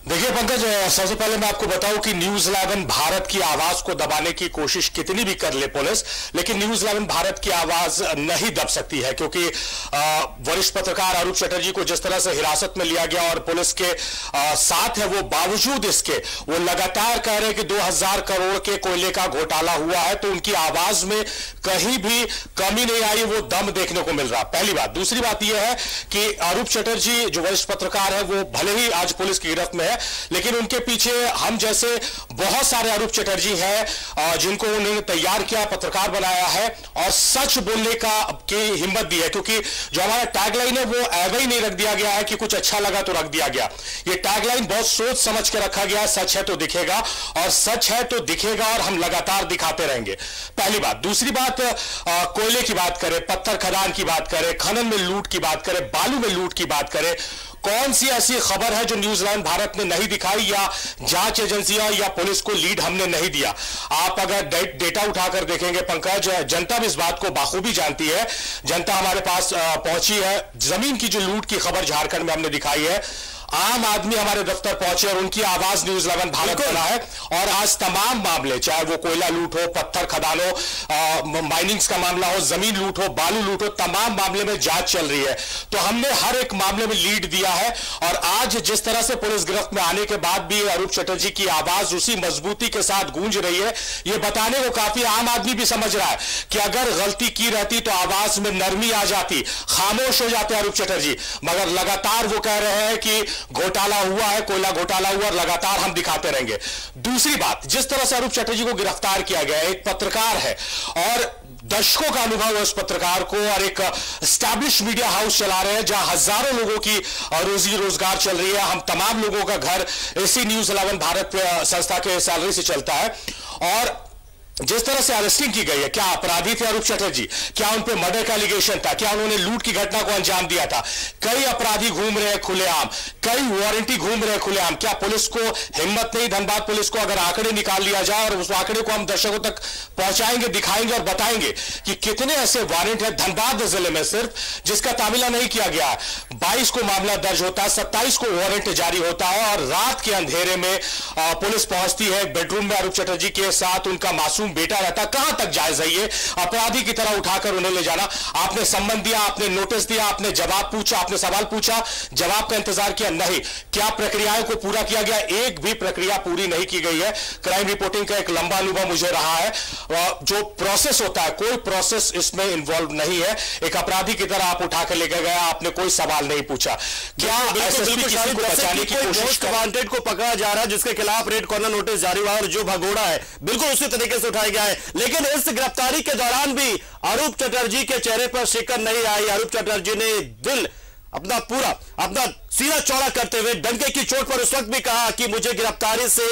देखिए पंकज, सबसे पहले मैं आपको बताऊं कि न्यूज़ इलेवन भारत की आवाज को दबाने की कोशिश कितनी भी कर ले पुलिस, लेकिन न्यूज़ इलेवन भारत की आवाज नहीं दब सकती है, क्योंकि वरिष्ठ पत्रकार अरूप चटर्जी को जिस तरह से हिरासत में लिया गया और पुलिस के आ, साथ है, वो बावजूद इसके वो लगातार कह रहे हैं कि दो हजार करोड़ के कोयले का घोटाला हुआ है, तो उनकी आवाज में कहीं भी कमी नहीं आई, वो दम देखने को मिल रहा, पहली बात। दूसरी बात यह है कि अरूप चटर्जी जो वरिष्ठ पत्रकार है वो भले ही आज पुलिस की गिरफ्त में है, लेकिन उनके पीछे हम जैसे बहुत सारे अरूप चटर्जी हैं जिनको उन्होंने तैयार किया, पत्रकार बनाया है और सच बोलने का की हिम्मत दी है, क्योंकि जो हमारा टैगलाइन है वो ऐसे ही नहीं रख दिया गया है कि कुछ अच्छा लगा तो रख दिया गया। ये टैगलाइन बहुत सोच समझ के रखा गया है, सच है तो दिखेगा और सच है तो दिखेगा और हम लगातार दिखाते रहेंगे, पहली बात। दूसरी बात, कोयले की बात करें, पत्थर खदान की बात करें, खनन में लूट की बात करें, बालू में लूट की बात करें, कौन सी ऐसी खबर है जो न्यूज़ इलेवन भारत ने नहीं दिखाई या जांच एजेंसियां या पुलिस को लीड हमने नहीं दिया? आप अगर डे, डेटा उठाकर देखेंगे पंकज, जनता भी इस बात को बाखूबी जानती है, जनता हमारे पास पहुंची है। जमीन की जो लूट की खबर झारखंड में हमने दिखाई है, आम आदमी हमारे दफ्तर पहुंचे और उनकी आवाज न्यूज़ इलेवन भारत बना है। और आज तमाम मामले, चाहे वो कोयला लूट हो, पत्थर खदान हो, माइनिंग्स का मामला हो, जमीन लूट हो, बालू लूट हो, तमाम मामले में जांच चल रही है। तो हमने हर एक मामले में लीड दिया है और आज जिस तरह से पुलिस गिरफ्त में आने के बाद भी अरूप चटर्जी की आवाज उसी मजबूती के साथ गूंज रही है, यह बताने को काफी आम आदमी भी समझ रहा है कि अगर गलती की रहती तो आवाज में नरमी आ जाती, खामोश हो जाते अरूप चटर्जी, मगर लगातार वो कह रहे हैं कि घोटाला हुआ है, कोयला घोटाला हुआ, लगातार हम दिखाते रहेंगे। दूसरी बात, जिस तरह से अरूप चटर्जी को गिरफ्तार किया गया, एक पत्रकार है और दशकों का अनुभव है उस पत्रकार को, और एक एस्टैब्लिश मीडिया हाउस चला रहे हैं जहां हजारों लोगों की रोजी रोजगार चल रही है। हम तमाम लोगों का घर इसी न्यूज़ इलेवन भारत संस्था के सैलरी से चलता है। और जिस तरह से अरेस्टिंग की गई है, क्या अपराधी थे अरूप चटर्जी? क्या उन पर मर्डर का एलिगेशन था? क्या उन्होंने लूट की घटना को अंजाम दिया था? कई अपराधी घूम रहे हैं खुलेआम, कई वारंटी घूम रहे हैं खुलेआम। क्या पुलिस को हिम्मत नहीं? धनबाद पुलिस को अगर आंकड़े निकाल लिया जाए और उस आंकड़े को हम दर्शकों तक पहुंचाएंगे, दिखाएंगे और बताएंगे कि कितने ऐसे वारंट है धनबाद जिले में सिर्फ जिसका तामीला नहीं किया गया है। बाईस को मामला दर्ज होता है, सत्ताईस को वारंट जारी होता है और रात के अंधेरे में पुलिस पहुंचती है, बेडरूम में अरूप चटर्जी के साथ उनका मासूम बेटा रहता। कहां तक जायज है ये? अपराधी की तरह उठाकर उन्हें ले जाना। आपने सम्मन दिया, आपने नोटिस दिया, आपने जवाब पूछा, आपने सवाल पूछा, जवाब का इंतजार किया, नहीं। क्या प्रक्रियाओं को पूरा किया गया? एक भी प्रक्रिया पूरी नहीं की गई है। क्राइम रिपोर्टिंग का एक लंबा अनुभव मुझे रहा है, जो प्रोसेस होता है कोई प्रोसेस इसमें इन्वॉल्व नहीं है। एक अपराधी की तरह आप उठाकर लेके गए, आपने कोई सवाल नहीं पूछा। क्या पकड़ा जा रहा है जिसके खिलाफ रेड कॉर्नर नोटिस जारी हुआ और जो भगोड़ा है बिल्कुल उसी तरीके से उठाया गया है, लेकिन इस गिरफ्तारी के दौरान भी अरूप चटर्जी के चेहरे पर शिकन नहीं आई। अरूप चटर्जी ने दिल अपना पूरा अपना सीधा चौड़ा करते हुए डंके की चोट पर उस वक्त भी कहा कि मुझे गिरफ्तारी से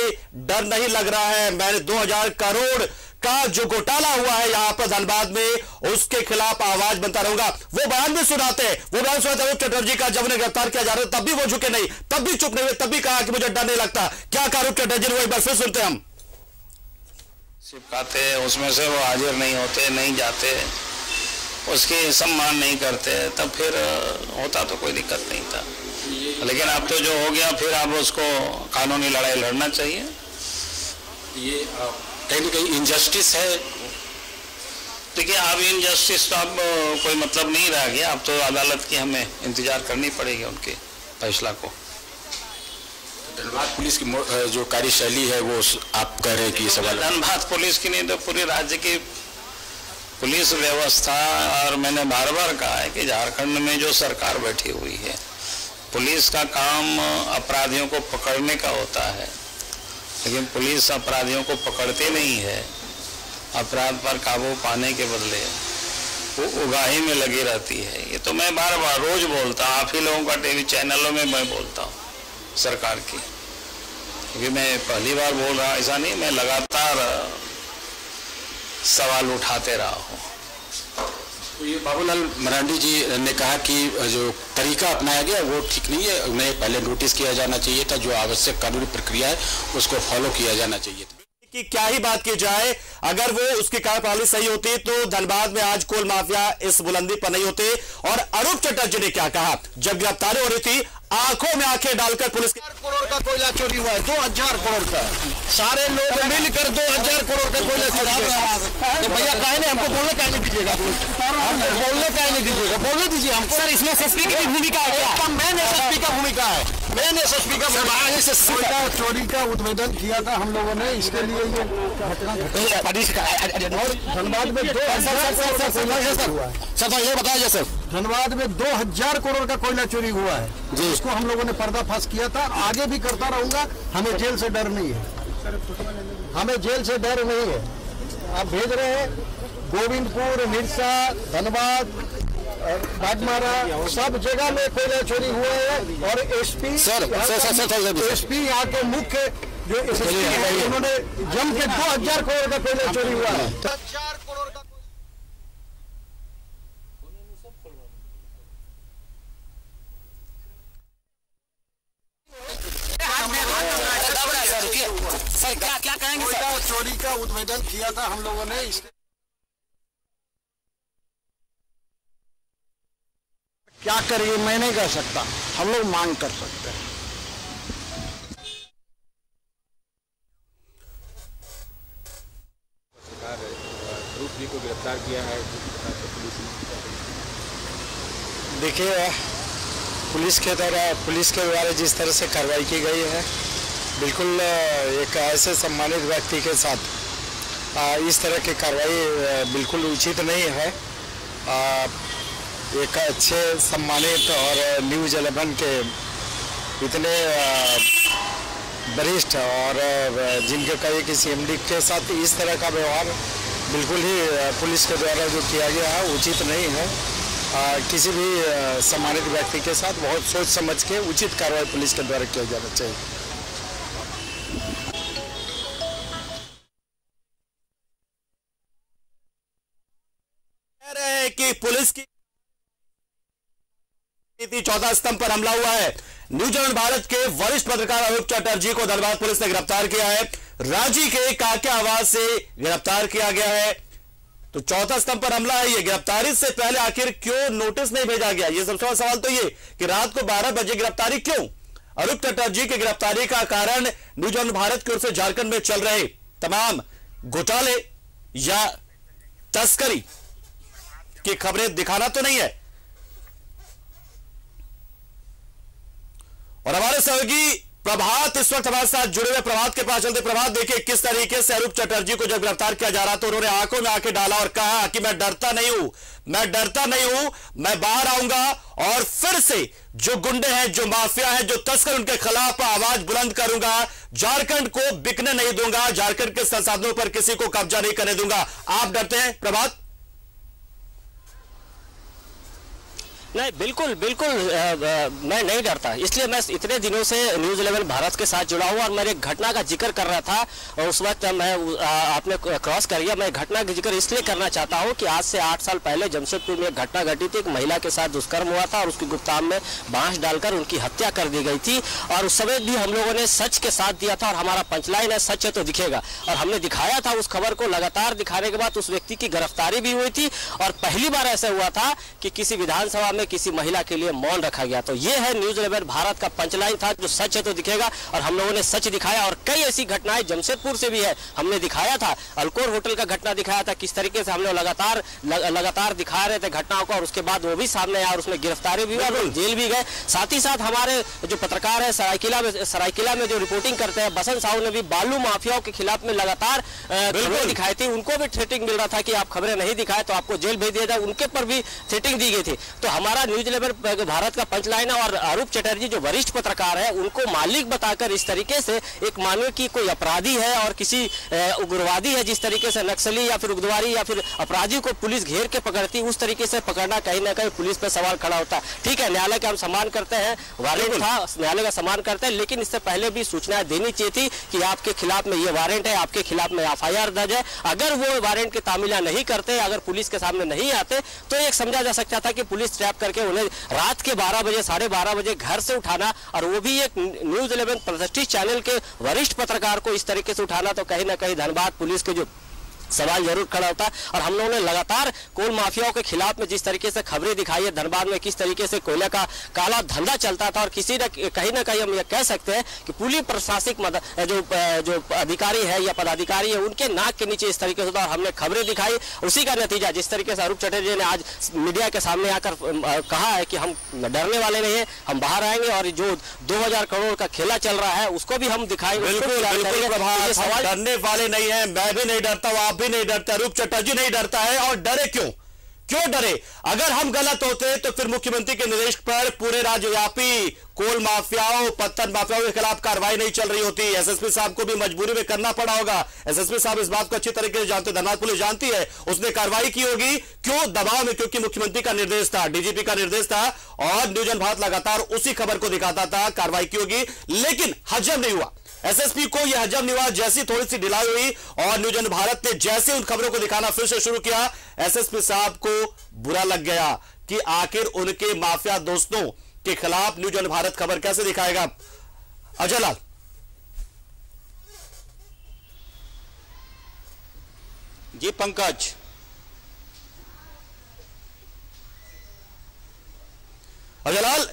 डर नहीं लग रहा है, मैंने दो हजार करोड़ का जो घोटाला हुआ है यहां पर धनबाद में, उसके खिलाफ आवाज बनता रहूंगा। वो बयान भी सुनाते हैं, वो बयान सुनाते अरूप चटर्जी का जब उन्हें गिरफ्तार किया जा रहा था तब भी वो झुके नहीं, तब भी चुप नहीं हुए, तब भी कहा कि मुझे डर नहीं लगता। क्या कहा अरूप चटर्जी ने, वो एक बार फिर सुनते हम। चिपकाते उसमें से वो हाजिर नहीं होते, नहीं जाते, उसके सम्मान नहीं करते, तब फिर होता तो कोई दिक्कत नहीं था, लेकिन अब तो जो हो गया फिर अब उसको कानूनी लड़ाई लड़ना चाहिए। ये कहीं ना कहीं इनजस्टिस है। देखिए अब इनजस्टिस तो अब कोई मतलब नहीं रह गया, अब तो अदालत की हमें इंतजार करनी पड़ेगी उनके फैसला को। धनबाद पुलिस की जो कार्यशैली है वो आप कह रहे हैं कि सवाल धनबाद पुलिस की नहीं तो पूरे राज्य की पुलिस व्यवस्था। और मैंने बार बार कहा है कि झारखंड में जो सरकार बैठी हुई है, पुलिस का काम अपराधियों को पकड़ने का होता है, लेकिन पुलिस अपराधियों को पकड़ती नहीं है, अपराध पर काबू पाने के बदले वो उगाही में लगी रहती है। ये तो मैं बार बार रोज बोलता हूँ, आप ही लोगों का टीवी चैनलों में मैं बोलता हूँ सरकार की, क्योंकि मैं पहली बार बोल रहा, ऐसा नहीं, मैं लगातार सवाल उठाते रहा हूँ। तो ये बाबूलाल मरांडी जी ने कहा कि जो तरीका अपनाया गया वो ठीक नहीं है, उन्हें पहले नोटिस किया जाना चाहिए था, जो आवश्यक कानूनी प्रक्रिया है उसको फॉलो किया जाना चाहिए था। कि क्या ही बात की जाए, अगर वो उसकी कार्यप्रणाली सही होती तो धनबाद में आज कोल माफिया इस बुलंदी पर नहीं होते। और अरूप चटर्जी ने क्या कहा जब गिरफ्तारी हो रही थी, आंखों में आंखें डालकर पुलिस के करोड़ का कोयला चोरी हुआ है, दो हजार करोड़ का। सारे लोग मिलकर दो हजार करोड़ का कोयला चोरी हुआ है। भैया कहे ना, हमको बोलने का नहीं दीजिएगा, हमको बोलने का नहीं दीजिएगा, बोलने दीजिए हमको। सर इसमें एसएसपी की भूमिका है, मैन एसएसपी का भूमिका है, मैन एसएसपी का कोयला चोरी का उद्भेदन किया था हम लोगों ने, इसके लिए ये घटना। और धनबाद में दो हजार सर ये बताया सर, धनबाद में दो हजार करोड़ का कोयला चोरी हुआ है, जिसको हम लोगों ने पर्दाफाश किया था। आगे भी करता रहूंगा, हमें जेल से डर नहीं है, हमें जेल से डर नहीं है। आप भेज रहे हैं गोविंदपुर, निरसा, धनबाद, बाघमारा, सब जगह में कोयला चोरी हुआ है। और एसपी सर एसपी यहाँ के मुख्य जो एसपी है, उन्होंने जम के दो हजार करोड़ का कोयला चोरी हुआ है। क्या क्या कहेंगे सर? चोरी का उद्भेदन किया था हम लोगों ने, इसके क्या करिए, मैं नहीं कर सकता, हम लोग मांग कर सकते हैं। सरकार अरूप जी को गिरफ्तार किया है, देखिए पुलिस के तरह पुलिस के द्वारा जिस तरह से कार्रवाई की गई है, बिल्कुल एक ऐसे सम्मानित व्यक्ति के साथ इस तरह की कार्रवाई बिल्कुल उचित नहीं है। एक अच्छे सम्मानित और न्यूज़ इलेवन के इतने वरिष्ठ और जिनके कई कि सी एम डी के साथ इस तरह का व्यवहार बिल्कुल ही पुलिस के द्वारा जो किया गया है उचित नहीं है। किसी भी सम्मानित व्यक्ति के साथ बहुत सोच समझ के उचित कार्रवाई पुलिस के द्वारा किया जाना चाहिए। कि पुलिस की चौदह सितंबर पर हमला हुआ है। न्यूज़ इलेवन भारत के वरिष्ठ पत्रकार अरूप चटर्जी को धनबाद पुलिस ने गिरफ्तार किया है, रांची के काक्या आवास से गिरफ्तार किया गया है। तो चौदह सितंबर पर हमला है, ये गिरफ्तारी से पहले आखिर क्यों नोटिस नहीं भेजा गया? ये सबसे बड़ा सवाल तो ये कि रात को बारह बजे गिरफ्तारी क्यों? अरूप चटर्जी की गिरफ्तारी का कारण न्यूज़ इलेवन भारत की ओर से झारखंड में चल रहे तमाम घोटाले या तस्करी की खबरें दिखाना तो नहीं है। और हमारे सहयोगी प्रभात इस वक्त हमारे साथ जुड़े हुए, प्रभात के पास चलते। प्रभात, देखिए किस तरीके से अरूप चटर्जी को जब गिरफ्तार किया जा रहा तो उन्होंने आंखों में आके डाला और कहा कि मैं डरता नहीं हूं, मैं डरता नहीं हूं, मैं बाहर आऊंगा और फिर से जो गुंडे हैं, जो माफिया हैं, जो तस्कर, उनके खिलाफ आवाज बुलंद करूंगा। झारखंड को बिकने नहीं दूंगा, झारखंड के संसाधनों पर किसी को कब्जा नहीं करने दूंगा। आप डरते हैं प्रभात? नहीं, बिल्कुल बिल्कुल आ, आ, मैं नहीं डरता, इसलिए मैं इतने दिनों से न्यूज़ इलेवन भारत के साथ जुड़ा हुआ और मैं एक घटना का जिक्र कर रहा था और उस वक्त मैं आ, आपने क्रॉस कर लिया। मैं घटना का जिक्र इसलिए करना चाहता हूं कि आज से आठ साल पहले जमशेदपुर में एक घटना घटी थी, एक महिला के साथ दुष्कर्म हुआ था और उसकी गुप्तांग में बांस डालकर उनकी हत्या कर दी गई थी। और उस समय भी हम लोगों ने सच के साथ दिया था और हमारा पंचलाइन है सच है तो दिखेगा, और हमने दिखाया था उस खबर को। लगातार दिखाने के बाद उस व्यक्ति की गिरफ्तारी भी हुई थी और पहली बार ऐसा हुआ था कि किसी विधानसभा में किसी महिला के लिए मौन रखा गया। तो ये है न्यूज़ इलेवन भारत का पंचलाइन था, जो सच है तो दिखेगा, और हम लोगों ने सच दिखाया। और कई ऐसी घटनाएं जमशेदपुर से भी है, हमने दिखाया था अल्कोर होटल का घटना दिखाया था, किस तरीके से हम लोग लगातार लग, लगातार दिखा रहे थे घटनाओं को, और उसके बाद वो भी सामने आया और उसमें गिरफ्तारी भी हुई और जेल भी गए। साथ ही साथ हमारे जो पत्रकार है सरायकेला में सरायकेला में जो रिपोर्टिंग करते हैं बसंत साहू ने भी बालू माफियाओं के खिलाफ में लगातार खबरें दिखाई थी, उनको भी थ्रेटिंग मिल रहा था कि आप खबरें नहीं दिखाए तो आपको जेल भेज दिया जाए, उनके पर भी थ्रेटिंग दी गई थी। तो हमारा न्यूज़ इलेवन भारत का पंचलाइन है और अरूप चटर्जी जो वरिष्ठ पत्रकार है उनको मालिक बताकर इस तरीके से एक मानव की कोई अपराधी है और किसी उग्रवादी है, जिस तरीके से नक्सली या फिर उग्रवादी या फिर अपराधी को पुलिस घेर के पकड़ती, उस तरीके से पकड़ना कहीं ना कहीं पुलिस पर सवाल खड़ा होता है। ठीक है, न्यायालय का हम सम्मान करते हैं, वारंट था, न्यायालय का सम्मान करते हैं, लेकिन इससे पहले भी सूचना देनी चाहिए थी कि आपके खिलाफ में ये वारंट है, आपके खिलाफ में एफ आई आर दर्ज है। अगर वो वारंट की तामीला नहीं करते, अगर पुलिस के सामने नहीं आते तो एक समझा जा सकता था कि पुलिस ट्रैप करके उन्हें रात के बारह बजे साढ़े बारह बजे घर से उठाना, और वो भी एक न्यूज़ इलेवन प्रतिष्ठित चैनल के वरिष्ठ पत्रकार को इस तरीके से उठाना, तो कहीं ना कहीं धनबाद पुलिस के जो सवाल जरूर खड़ा होता है। और हम लोगों ने लगातार कोल माफियाओं के खिलाफ में जिस तरीके से खबरें दिखाई है, धनबाद में किस तरीके से कोयला का काला धंधा चलता था और किसी न कहीं ना कहीं हम यह कह सकते हैं कि पुलिस प्रशासनिक जो जो अधिकारी है या पदाधिकारी है उनके नाक के नीचे इस तरीके से तो हमने खबरें दिखाई। उसी का नतीजा जिस तरीके से अरूप चटर्जी ने आज मीडिया के सामने आकर कहा है कि हम डरने वाले नहीं है, हम बाहर आएंगे और जो दो हजार करोड़ का खेला चल रहा है उसको भी हम दिखाएंगे। डरने वाले नहीं है, मैं भी नहीं डरता हूँ, भी नहीं डरता, अरूप चटर्जी नहीं डरता है। और डरे क्यों, क्यों डरे? अगर हम गलत होते तो फिर मुख्यमंत्री के निर्देश पर पूरे राज्यव्यापी कोल माफियाओं, पत्थर माफियाओं के खिलाफ कार्रवाई नहीं चल रही होती। एसएसपी साहब को भी मजबूरी में करना पड़ा होगा। एसएसपी साहब इस बात को अच्छी तरीके से जानते, धनबाद पुलिस जानती है, उसने कार्रवाई की होगी। क्यों? दबाव में, क्योंकि मुख्यमंत्री का निर्देश था, डीजीपी का निर्देश था और न्यूज़ इलेवन भारत लगातार उसी खबर को दिखाता था, कार्रवाई की होगी। लेकिन हजम नहीं हुआ, एसएसपी को यह हजम नहीं हुआ। जैसी थोड़ी सी ढिलाई हुई और न्यूज़ इलेवन भारत ने जैसे उन खबरों को दिखाना फिर से शुरू किया, एसएसपी साहब को बुरा लग गया कि आखिर उनके माफिया दोस्तों के खिलाफ न्यूज़ इलेवन भारत खबर कैसे दिखाएगा। अजय लाल, जी पंकज, अजय लाल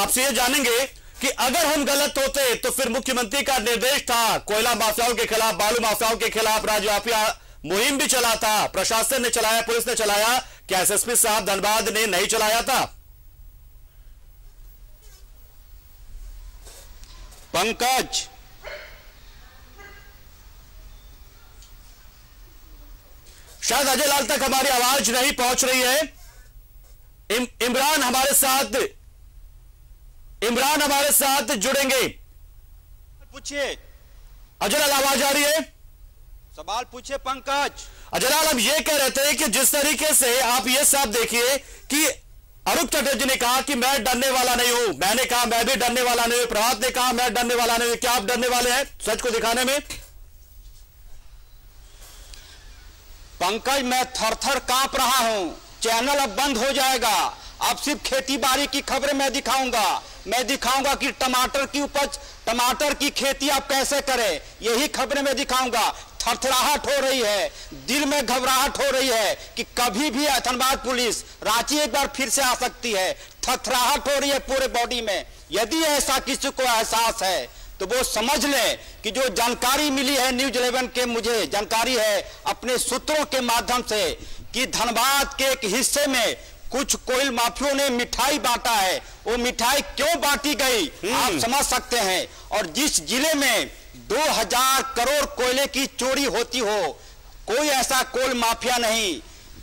आपसे यह जानेंगे कि अगर हम गलत होते तो फिर मुख्यमंत्री का निर्देश था, कोयला माफियाओं के खिलाफ, बालू माफियाओं के खिलाफ राज्यव्यापी मुहिम भी चला था, प्रशासन ने चलाया, पुलिस ने चलाया, क्या एसएसपी साहब धनबाद ने नहीं चलाया था? पंकज, शायद अजय लाल तक हमारी आवाज नहीं पहुंच रही है। इम, इमरान हमारे साथ इमरान हमारे साथ जुड़ेंगे। पूछिए अजलाल, आवाज आ रही है? सवाल पूछे पंकज। अजलाल, हम ये कह रहे थे कि जिस तरीके से आप ये साफ देखिए कि अरूप चटर्जी ने कहा कि मैं डरने वाला नहीं हूं, मैंने कहा मैं भी डरने वाला नहीं हूं, प्रभात ने कहा मैं डरने वाला नहीं हूं, क्या आप डरने वाले हैं सच को दिखाने में? पंकज, मैं थरथर कांप रहा हूं। चैनल अब बंद हो जाएगा, अब सिर्फ खेती बाड़ी की खबरें मैं दिखाऊंगा। मैं दिखाऊंगा कि टमाटर की उपज, टमाटर की खेती आप कैसे करें, यही खबरें मैं दिखाऊंगा। थरथराहट हो रही है, दिल में घबराहट हो रही है कि कभी भी धनबाद पुलिस रांची एक बार फिर से आ सकती है। थरथराहट हो रही है पूरे बॉडी में। यदि ऐसा किसी को एहसास है तो वो समझ लें कि जो जानकारी मिली है न्यूज़ इलेवन के, मुझे जानकारी है अपने सूत्रों के माध्यम से कि धनबाद के एक हिस्से में कुछ कोयल माफियों ने मिठाई बांटा है। वो मिठाई क्यों बांटी गई आप समझ सकते हैं। और जिस जिले में दो हजार करोड़ कोयले की चोरी होती हो, कोई ऐसा कोयल माफिया नहीं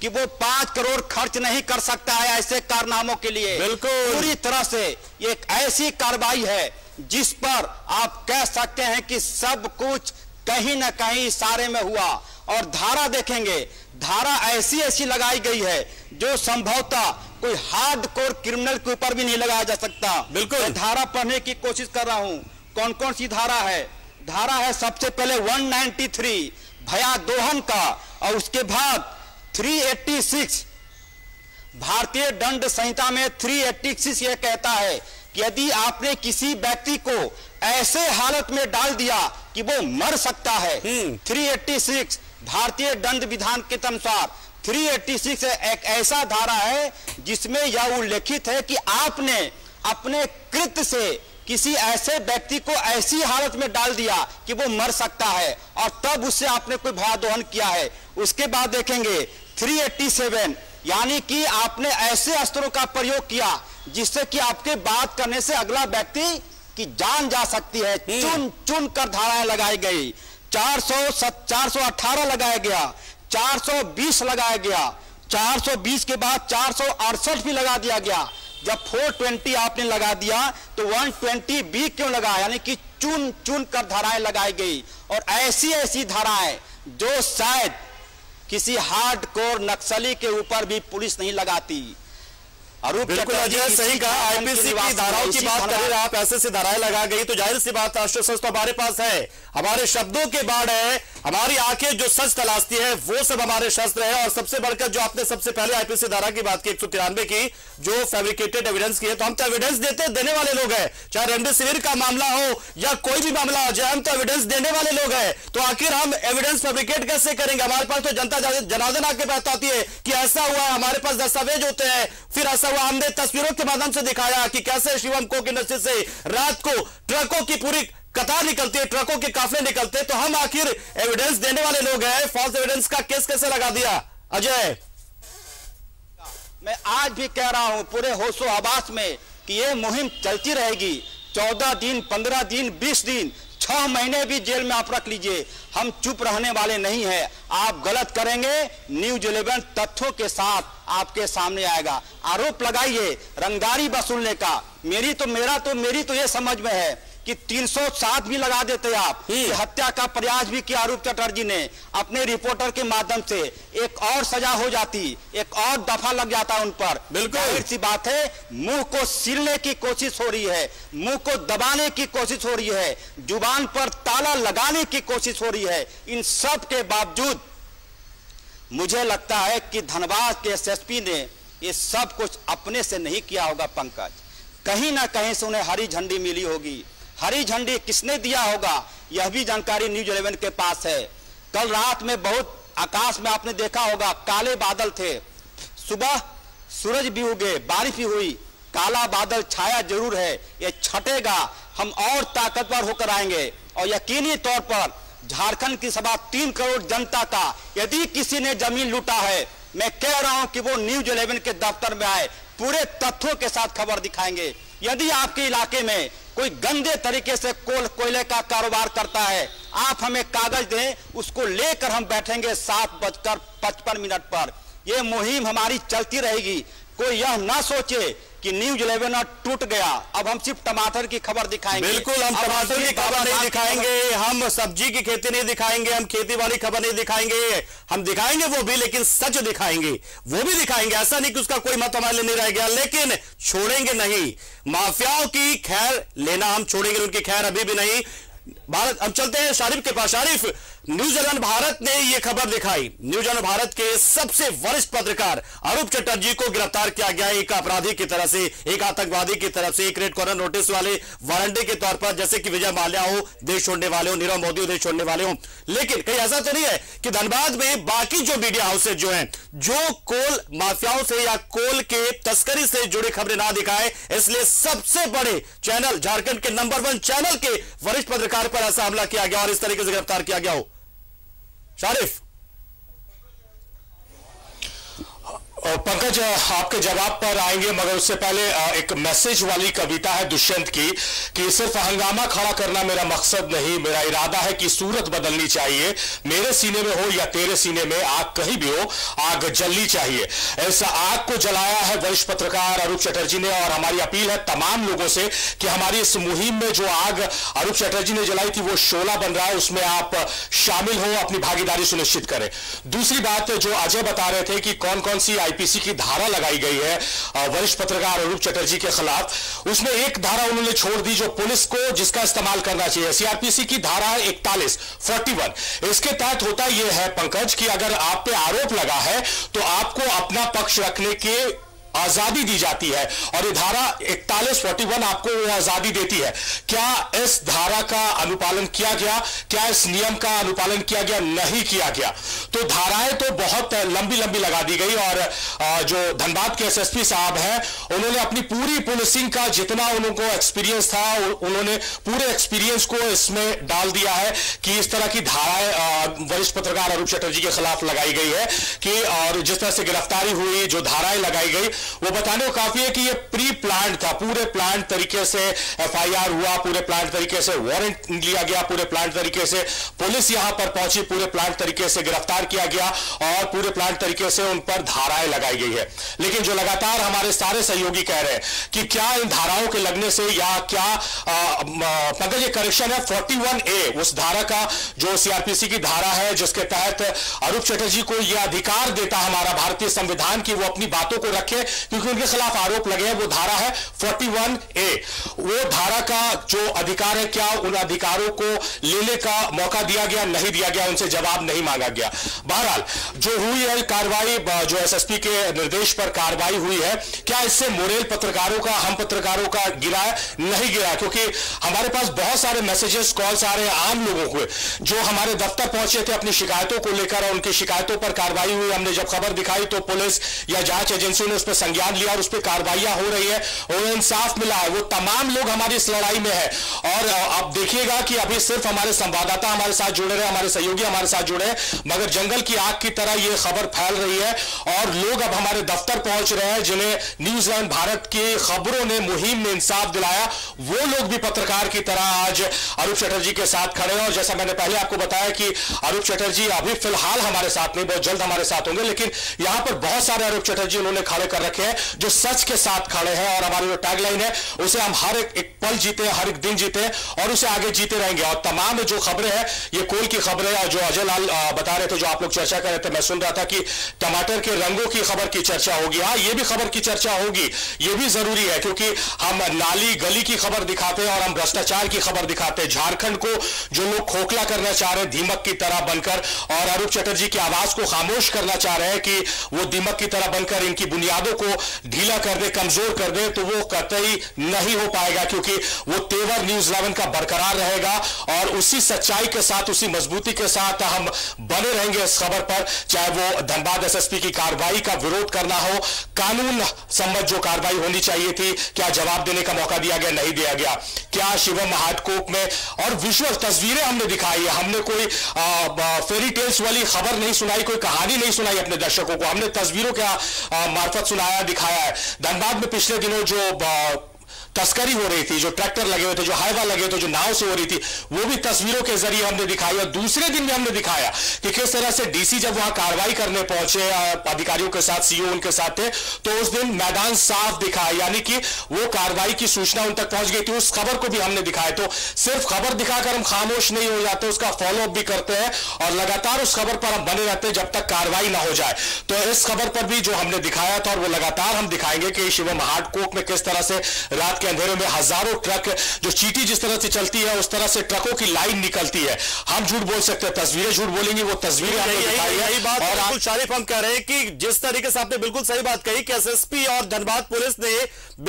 कि वो पांच करोड़ खर्च नहीं कर सकता है ऐसे कारनामों के लिए। बिल्कुल पूरी तरह से एक ऐसी कार्रवाई है जिस पर आप कह सकते हैं कि सब कुछ कहीं ना कहीं इशारे में हुआ। और धारा देखेंगे, धारा ऐसी ऐसी लगाई गई है जो संभवतः कोई हार्डकोर क्रिमिनल के ऊपर भी नहीं लगाया जा सकता। बिल्कुल मैं धारा पढ़ने की कोशिश कर रहा हूं, कौन कौन सी धारा है। धारा है सबसे पहले एक सौ तिरानवे भया दोहन का और उसके बाद तीन सौ छियासी भारतीय दंड संहिता में तीन सौ छियासी ये कहता है कि यदि आपने किसी व्यक्ति को ऐसे हालत में डाल दिया कि वो मर सकता है, तीन सौ छियासी भारतीय दंड विधान के अनुसार तीन सौ छियासी एक ऐसा धारा है जिसमें यह उल्लेखित है कि आपने अपने कृत्य से किसी ऐसे व्यक्ति को ऐसी हालत में डाल दिया कि वो मर सकता है और तब उससे आपने कोई भया दोहन किया है। उसके बाद देखेंगे तीन सौ सत्तासी यानी कि आपने ऐसे अस्त्रों का प्रयोग किया जिससे कि आपके बात करने से अगला व्यक्ति की जान जा सकती है। चुन चुन कर धाराएं लगाई गई, चार सौ चार सौ अठारह लगाया गया, चार सौ बीस लगाया गया, चार सौ बीस के बाद चार सौ अड़सठ भी लगा दिया गया। जब चार सौ बीस आपने लगा दिया तो एक सौ बीस बी क्यों लगा, यानी कि चुन चुन कर धाराएं लगाई गई। और ऐसी ऐसी धाराएं जो शायद किसी हार्डकोर नक्सली के ऊपर भी पुलिस नहीं लगाती। अरूप चटर्जी सही कहा, आईपीसी की धाराओं की बात करें आप, ऐसे से धाराएं लगा गई तो जाहिर सी बात राष्ट्रीय सच तो हमारे पास है, हमारे शब्दों के बाढ़ है, हमारी आंखें जो सच तलाशती है वो सब हमारे शस्त्र है। और सबसे बढ़कर जो आपने सबसे पहले आईपीसी धारा की बात की एक सौ तिरानवे की जो फैब्रिकेटेड एविडेंस की है, तो हम तो एविडेंस देते देने वाले लोग हैं, चाहे रेमडेसिविर का मामला हो या कोई भी मामला हो जाए, हम तो एविडेंस देने वाले लोग हैं, तो आखिर हम एविडेंस फैब्रिकेट कैसे करेंगे। हमारे पास तो जनता जनार्दन आके बताती है कि ऐसा हुआ है, हमारे पास दस्तावेज होते हैं, फिर ऐसा हुआ हमने तस्वीरों के माध्यम से दिखाया कि कैसे शिवम कोक इंडस्ट्री से रात को ट्रकों की पूरी कतार निकलती है, ट्रकों के काफले निकलते हैं, तो हम आखिर एविडेंस देने वाले लोग हैं, फॉल्स एविडेंस का केस कैसे लगा दिया। अजय, मैं आज भी कह रहा हूं पूरे होशो हवास में कि यह मुहिम चलती रहेगी, चौदह दिन, पंद्रह दिन, बीस दिन, छह महीने भी जेल में आप रख लीजिए, हम चुप रहने वाले नहीं है। आप गलत करेंगे, न्यूज़ इलेवन तथ्यों के साथ आपके सामने आएगा। आरोप लगाइए रंगदारी वसूलने का, मेरी तो मेरा तो मेरी तो ये समझ में है कि तीन सौ सात भी लगा देते आप, कि हत्या का प्रयास भी किया अरूप चटर्जी ने अपने रिपोर्टर के माध्यम से, एक और सजा हो जाती, एक और दफा लग जाता उन पर। बिल्कुल सी बात है, मुंह को सिलने की कोशिश हो रही है, मुंह को दबाने की कोशिश हो रही है, जुबान पर ताला लगाने की कोशिश हो रही है। इन सब के बावजूद मुझे लगता है कि धनबाद के एस एस पी ने ये सब कुछ अपने से नहीं किया होगा पंकज, कहीं ना कहीं से उन्हें हरी झंडी मिली होगी। हरी झंडी किसने दिया होगा यह भी जानकारी न्यूज़ इलेवन के पास है। कल रात में बहुत आकाश में आपने देखा होगा काले बादल थे, सुबह सूरज भी उगे, बारिश भी हुई, काला बादल छाया जरूर है, यह छटेगा, हम और ताकतवर होकर आएंगे। और यकीनी तौर पर झारखंड की सवा तीन करोड़ जनता का यदि किसी ने जमीन लूटा है, मैं कह रहा हूं कि वो न्यूज़ इलेवन के दफ्तर में आए, पूरे तथ्यों के साथ खबर दिखाएंगे। यदि आपके इलाके में कोई गंदे तरीके से कोल कोयले का कारोबार करता है, आप हमें कागज दें, उसको लेकर हम बैठेंगे सात बजकर पचपन मिनट पर। यह मुहिम हमारी चलती रहेगी, कोई यह ना सोचे कि न्यूज़ इलेवन टूट गया, अब हम सिर्फ टमाटर की खबर दिखाएंगे। बिल्कुल हम टमाटर की खबर नहीं दिखाएंगे, हम सब्जी की खेती नहीं दिखाएंगे, हम खेती वाली खबर नहीं दिखाएंगे, हम दिखाएंगे वो भी लेकिन सच दिखाएंगे, वो भी दिखाएंगे, ऐसा नहीं कि उसका कोई मत हमारे लिए नहीं रह गया, लेकिन छोड़ेंगे नहीं माफियाओं की खैर लेना, हम छोड़ेंगे उनकी खैर अभी भी नहीं। भारत अब चलते हैं शारिफ के पास। शारिफ, न्यूज़ इलेवन भारत ने यह खबर दिखाई, न्यूज़ इलेवन भारत के सबसे वरिष्ठ पत्रकार अरूप चटर्जी को गिरफ्तार किया गया एक अपराधी की तरफ से, एक आतंकवादी की तरफ से, एक रेड कॉर्नर नोटिस वाले वारंटी के तौर पर, जैसे कि विजय माल्या हो देश छोड़ने वाले हो, नीरव मोदी हो देश छोड़ने वाले हो। लेकिन कहीं ऐसा तो नहीं है कि धनबाद में बाकी जो मीडिया हाउसेज जो है जो कोल माफियाओं से या कोल के तस्करी से जुड़ी खबरें ना दिखाए, इसलिए सबसे बड़े चैनल झारखंड के नंबर वन चैनल के वरिष्ठ पत्रकार पर ऐसा हमला किया गया और इस तरीके से गिरफ्तार किया गया हो। शारिफ पंकज, आपके जवाब पर आएंगे, मगर उससे पहले एक मैसेज वाली कविता है दुष्यंत की कि सिर्फ हंगामा खड़ा करना मेरा मकसद नहीं, मेरा इरादा है कि सूरत बदलनी चाहिए, मेरे सीने में हो या तेरे सीने में, आग कहीं भी हो आग जलनी चाहिए। ऐसा आग को जलाया है वरिष्ठ पत्रकार अरूप चटर्जी ने, और हमारी अपील है तमाम लोगों से कि हमारी इस मुहिम में जो आग अरूप चटर्जी ने जलाई थी वो शोला बन रहा है, उसमें आप शामिल हो, अपनी भागीदारी सुनिश्चित करें। दूसरी बात जो अजय बता रहे थे कि कौन कौन सी आईपीसी की धारा लगाई गई है वरिष्ठ पत्रकार अरूप चटर्जी के खिलाफ, उसमें एक धारा उन्होंने छोड़ दी जो पुलिस को जिसका इस्तेमाल करना चाहिए, सीआरपीसी की धारा है इकतालीस, इसके तहत होता यह है पंकज कि अगर आप पे आरोप लगा है तो आपको अपना पक्ष रखने के आजादी दी जाती है, और ये धारा इकतालीस इकतालीस इकतालीस आपको वो आजादी देती है। क्या इस धारा का अनुपालन किया गया, क्या इस नियम का अनुपालन किया गया? नहीं किया गया। तो धाराएं तो बहुत लंबी लंबी लगा दी गई, और जो धनबाद के एस एस पी साहब हैं उन्होंने अपनी पूरी पुलिसिंग का जितना उनको एक्सपीरियंस था उन्होंने पूरे एक्सपीरियंस को इसमें डाल दिया है कि इस तरह की धाराएं वरिष्ठ पत्रकार अरूप चटर्जी के खिलाफ लगाई गई है कि, और जिस तरह से गिरफ्तारी हुई, जो धाराएं लगाई गई, वो बताने को काफी है कि ये प्री प्लान था, पूरे प्लान तरीके से एफ आई आर हुआ, पूरे प्लान तरीके से वारंट लिया गया, पूरे प्लान तरीके से पुलिस यहां पर पहुंची, पूरे प्लान तरीके से गिरफ्तार किया गया और पूरे प्लान तरीके से उन पर धाराएं लगाई गई है। लेकिन जो लगातार हमारे सारे सहयोगी कह रहे हैं कि क्या इन धाराओं के लगने से या क्या पंकज ये करेक्शन है इकतालीस ए उस धारा का जो सीआरपीसी की धारा है जिसके तहत अरूप चटर्जी को यह अधिकार देता हमारा भारतीय संविधान की वो अपनी बातों को रखे, क्योंकि उनके खिलाफ आरोप लगे हैं। वो धारा है इकतालीस ए। वो धारा का जो अधिकार है, क्या उन अधिकारों को लेने का मौका दिया गया? नहीं दिया गया, उनसे जवाब नहीं मांगा गया। बहरहाल जो हुई है कार्रवाई, जो एसएसपी के निर्देश पर कार्रवाई हुई है, क्या इससे मोरेल पत्रकारों का, हम पत्रकारों का गिरा है? नहीं गिरा, क्योंकि हमारे पास बहुत सारे मैसेजेस, कॉल्स आ रहे हैं आम लोगों को जो हमारे दफ्तर पहुंचे थे अपनी शिकायतों को लेकर, और उनकी शिकायतों पर कार्रवाई हुई। हमने जब खबर दिखाई तो पुलिस या जांच एजेंसियों ने उस पर संज्ञान लिया और उस पर कार्रवाइयां हो रही है और इंसाफ मिला है। वो तमाम लोग हमारी इस लड़ाई में है। और आप देखिएगा कि अभी सिर्फ हमारे संवाददाता हमारे साथ जुड़े रहे, हमारे सहयोगी हमारे साथ जुड़े हैं, मगर जंगल की आग की तरह यह खबर फैल रही है और लोग अब हमारे दफ्तर पहुंच रहे हैं जिन्हें न्यूज़ इलेवन भारत की खबरों ने, मुहिम ने इंसाफ दिलाया। वो लोग भी पत्रकार की तरह आज अरूप चटर्जी के साथ खड़े हैं। और जैसा मैंने पहले आपको बताया कि अरूप चटर्जी अभी फिलहाल हमारे साथ नहीं, बहुत जल्द हमारे साथ होंगे, लेकिन यहां पर बहुत सारे अरूप चटर्जी उन्होंने खड़े कर रखे हैं जो सच के साथ खड़े हैं। और हमारी जो टैगलाइन है उसे हम हर एक, एक पल जीते, हर एक दिन जीते और उसे आगे जीते रहेंगे। और तमाम जो खबरें हैं, ये कोल की खबरें, और जो अजय लाल बता रहे थे, जो आप लोग चर्चा कर रहे थे, मैं सुन रहा था कि टमाटर के रंगों की खबर की चर्चा होगी। हाँ, ये भी खबर की चर्चा होगी, ये भी जरूरी है, क्योंकि हम नाली गली की खबर दिखाते हैं और हम भ्रष्टाचार की खबर दिखाते हैं। झारखंड को जो लोग खोखला करना चाह रहे हैं दीमक की तरह बनकर, और अरूप चटर्जी की आवाज को खामोश करना चाह रहे हैं कि वो दीमक की तरह बनकर इनकी बुनियादों को ढीला कर दे, कमजोर कर दे, तो वो कतई नहीं हो पाएगा, क्योंकि वो तेवर न्यूज़ इलेवन का बरकरार रहेगा। और उसी सच्चाई के साथ, उसी मजबूती के साथ हम बने रहेंगे इस खबर पर, चाहे वो धनबाद एसएसपी की कार्रवाई का विरोध करना हो, कानून सम्मत जो कार्रवाई होनी चाहिए थी, क्या जवाब देने का मौका दिया गया? नहीं दिया गया। क्या शिवम हार्ट कोर्ट में और विजुअल तस्वीरें हमने दिखाई है, हमने कोई फेरी टेल्स वाली खबर नहीं सुनाई, कोई कहानी नहीं सुनाई अपने दर्शकों को, हमने तस्वीरों के मार्फत सुनाया, दिखाया है। धनबाद में पिछले दिनों जो तस्करी हो रही थी, जो ट्रैक्टर लगे हुए थे, जो हाईवा लगे थे, जो नाव से हो रही थी, वो भी तस्वीरों के जरिए हमने दिखाई। और दूसरे दिन भी हमने दिखाया कि किस तरह से डीसी जब वहां कार्रवाई करने पहुंचे अधिकारियों के साथ, सीईओ उनके साथ थे, तो उस दिन मैदान साफ दिखा, यानी कि वो कार्रवाई की सूचना उन तक पहुंच गई थी, उस खबर को भी हमने दिखाया। तो सिर्फ खबर दिखाकर हम खामोश नहीं हो जाते, उसका फॉलोअप भी करते हैं और लगातार उस खबर पर हम बने रहते हैं जब तक कार्रवाई ना हो जाए। तो इस खबर पर भी जो हमने दिखाया था और वो लगातार हम दिखाएंगे कि शिवम हार्ट कोर्ट में किस तरह से रात के अंधेरे में हजारों ट्रक, जो चीटी जिस तरह से चलती है उस तरह से ट्रकों की लाइन निकलती है। हम झूठ बोल सकते हैं, तस्वीरें झूठ बोलेंगी, वो तस्वीरें आपने दिखाई है। यही बात बिल्कुल शारिफ हम कह रहे हैं कि जिस तरीके से आपने बिल्कुल सही बात कही कि एसएसपी और धनबाद पुलिस ने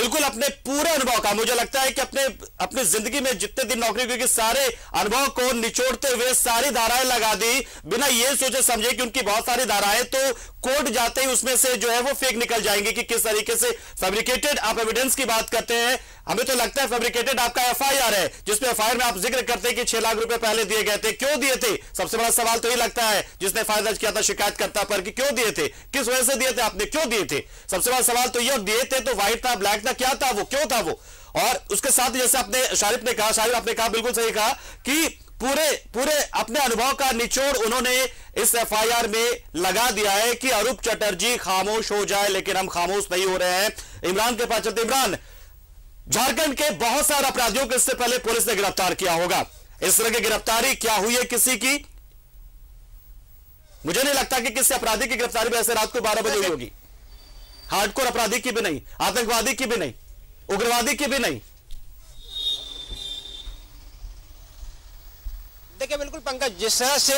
बिल्कुल अपने पूरे अनुभव का, मुझे लगता है कि अपने अपनी जिंदगी में जितने दिन नौकरी, क्योंकि सारे अनुभव को निचोड़ते हुए सारी धाराएं लगा दी, बिना यह सोचे समझे कि उनकी बहुत सारी धाराएं तो कोर्ट जाते ही उसमें से जो है वो फेक निकल जाएंगे कि किस तरीके से फैब्रिकेटेड। आप एविडेंस की बात करते हैं, हमें तो लगता है फैब्रिकेटेड आपका एफआईआर है, जिसमें एफआईआर में आप जिक्र करते हैं कि छह लाख रुपए पहले दिए गए थे, क्यों दिए थे? सबसे बड़ा सवाल तो ये लगता है जिसने एफआईआर दर्ज किया था शिकायतकर्ता पर कि क्यों दिए थे, किस वजह से दिए थे, आपने क्यों दिए थे? सबसे बड़ा सवाल तो ये, दिए थे तो व्हाइट था, ब्लैक था, क्या था वो, क्यों था वो? और उसके साथ जैसे आपने शारिफ ने कहा, शारिफ आपने कहा बिल्कुल सही कहा कि पूरे पूरे अपने अनुभव का निचोड़ उन्होंने इस एफआईआर में लगा दिया है कि अरूप चटर्जी खामोश हो जाए, लेकिन हम खामोश नहीं हो रहे हैं। इमरान के पास चलते, इमरान, झारखंड के बहुत सारे अपराधियों को इससे पहले पुलिस ने गिरफ्तार किया होगा, इस तरह की गिरफ्तारी क्या हुई है किसी की? मुझे नहीं लगता कि किसी अपराधी की गिरफ्तारी भी ऐसे रात को बारह बजे हुई होगी। हार्डकोर अपराधी की भी नहीं, आतंकवादी की भी नहीं, उग्रवादी की भी नहीं। देखिए बिल्कुल पंकज, जिस तरह से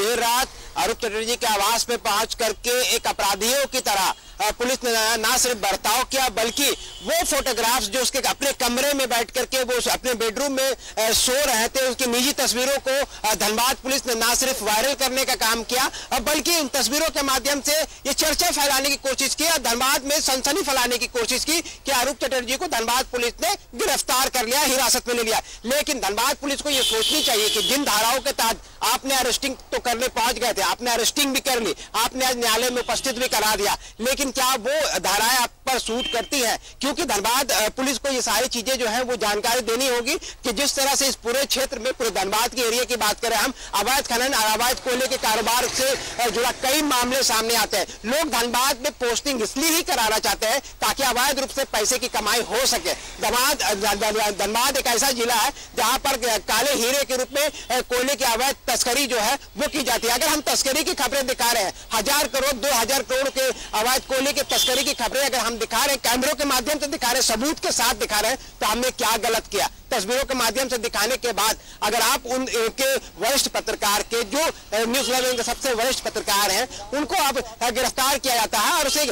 देर रात अरूप चटर्जी के आवास पे पहुंच करके एक अपराधियों की तरह पुलिस ने ना सिर्फ बर्ताव किया, बल्कि वो फोटोग्राफ्स जो उसके अपने कमरे में बैठ करके वो अपने बेडरूम में सो रहे थे, उसकी निजी तस्वीरों को धनबाद पुलिस ने ना सिर्फ वायरल करने का काम किया, बल्कि उन तस्वीरों के माध्यम से ये चर्चा फैलाने की कोशिश की और धनबाद में सनसनी फैलाने की कोशिश की कि अरूप चटर्जी को धनबाद पुलिस ने गिरफ्तार कर लिया, हिरासत में ले लिया। लेकिन धनबाद पुलिस को ये सोचनी चाहिए कि जिन धाराओं के तहत आपने अरेस्टिंग तो करने पहुंच गए थे, आपने अरेस्टिंग भी कर ली, आपने आज न्यायालय में उपस्थित भी करा दिया, लेकिन क्या वो धाराएं आप पर सूट करती हैं? क्योंकि धनबाद पुलिस को ये सारी चीजें जो है वो जानकारी देनी होगी कि जिस तरह से इस पूरे क्षेत्र में, पूरे धनबाद के एरिया की बात करें हम, अवैध खनन और अवैध कोयले के कारोबार से जुड़ा कई मामले सामने आते हैं। लोग धनबाद में पोस्टिंग इसलिए ही कराना चाहते हैं ताकि अवैध रूप से पैसे की कमाई हो सके। धनबाद धनबाद एक ऐसा जिला है जहाँ पर काले हीरे के रूप में कोयले की अवैध तस्करी जो है वो की जाती है। अगर हम तस्करी की खबरें दिखा रहे हैं, हजार करोड़ दो हजार करोड़ के अवैध कोयले के तस्करी की खबरें अगर हम दिखा रहे हैं, कैमरों के माध्यम से दिखा रहे हैं, सबूत के साथ दिखा रहे हैं, तो हमने क्या गलत किया? तस्वीरों के माध्यम से दिखाने के बाद अगर आप उन के वरिष्ठ पत्रकार के जो न्यूज़ इलेवन के सबसे वरिष्ठ पत्रकार हैं उनको अब गिरफ्तार किया जाता है और उसे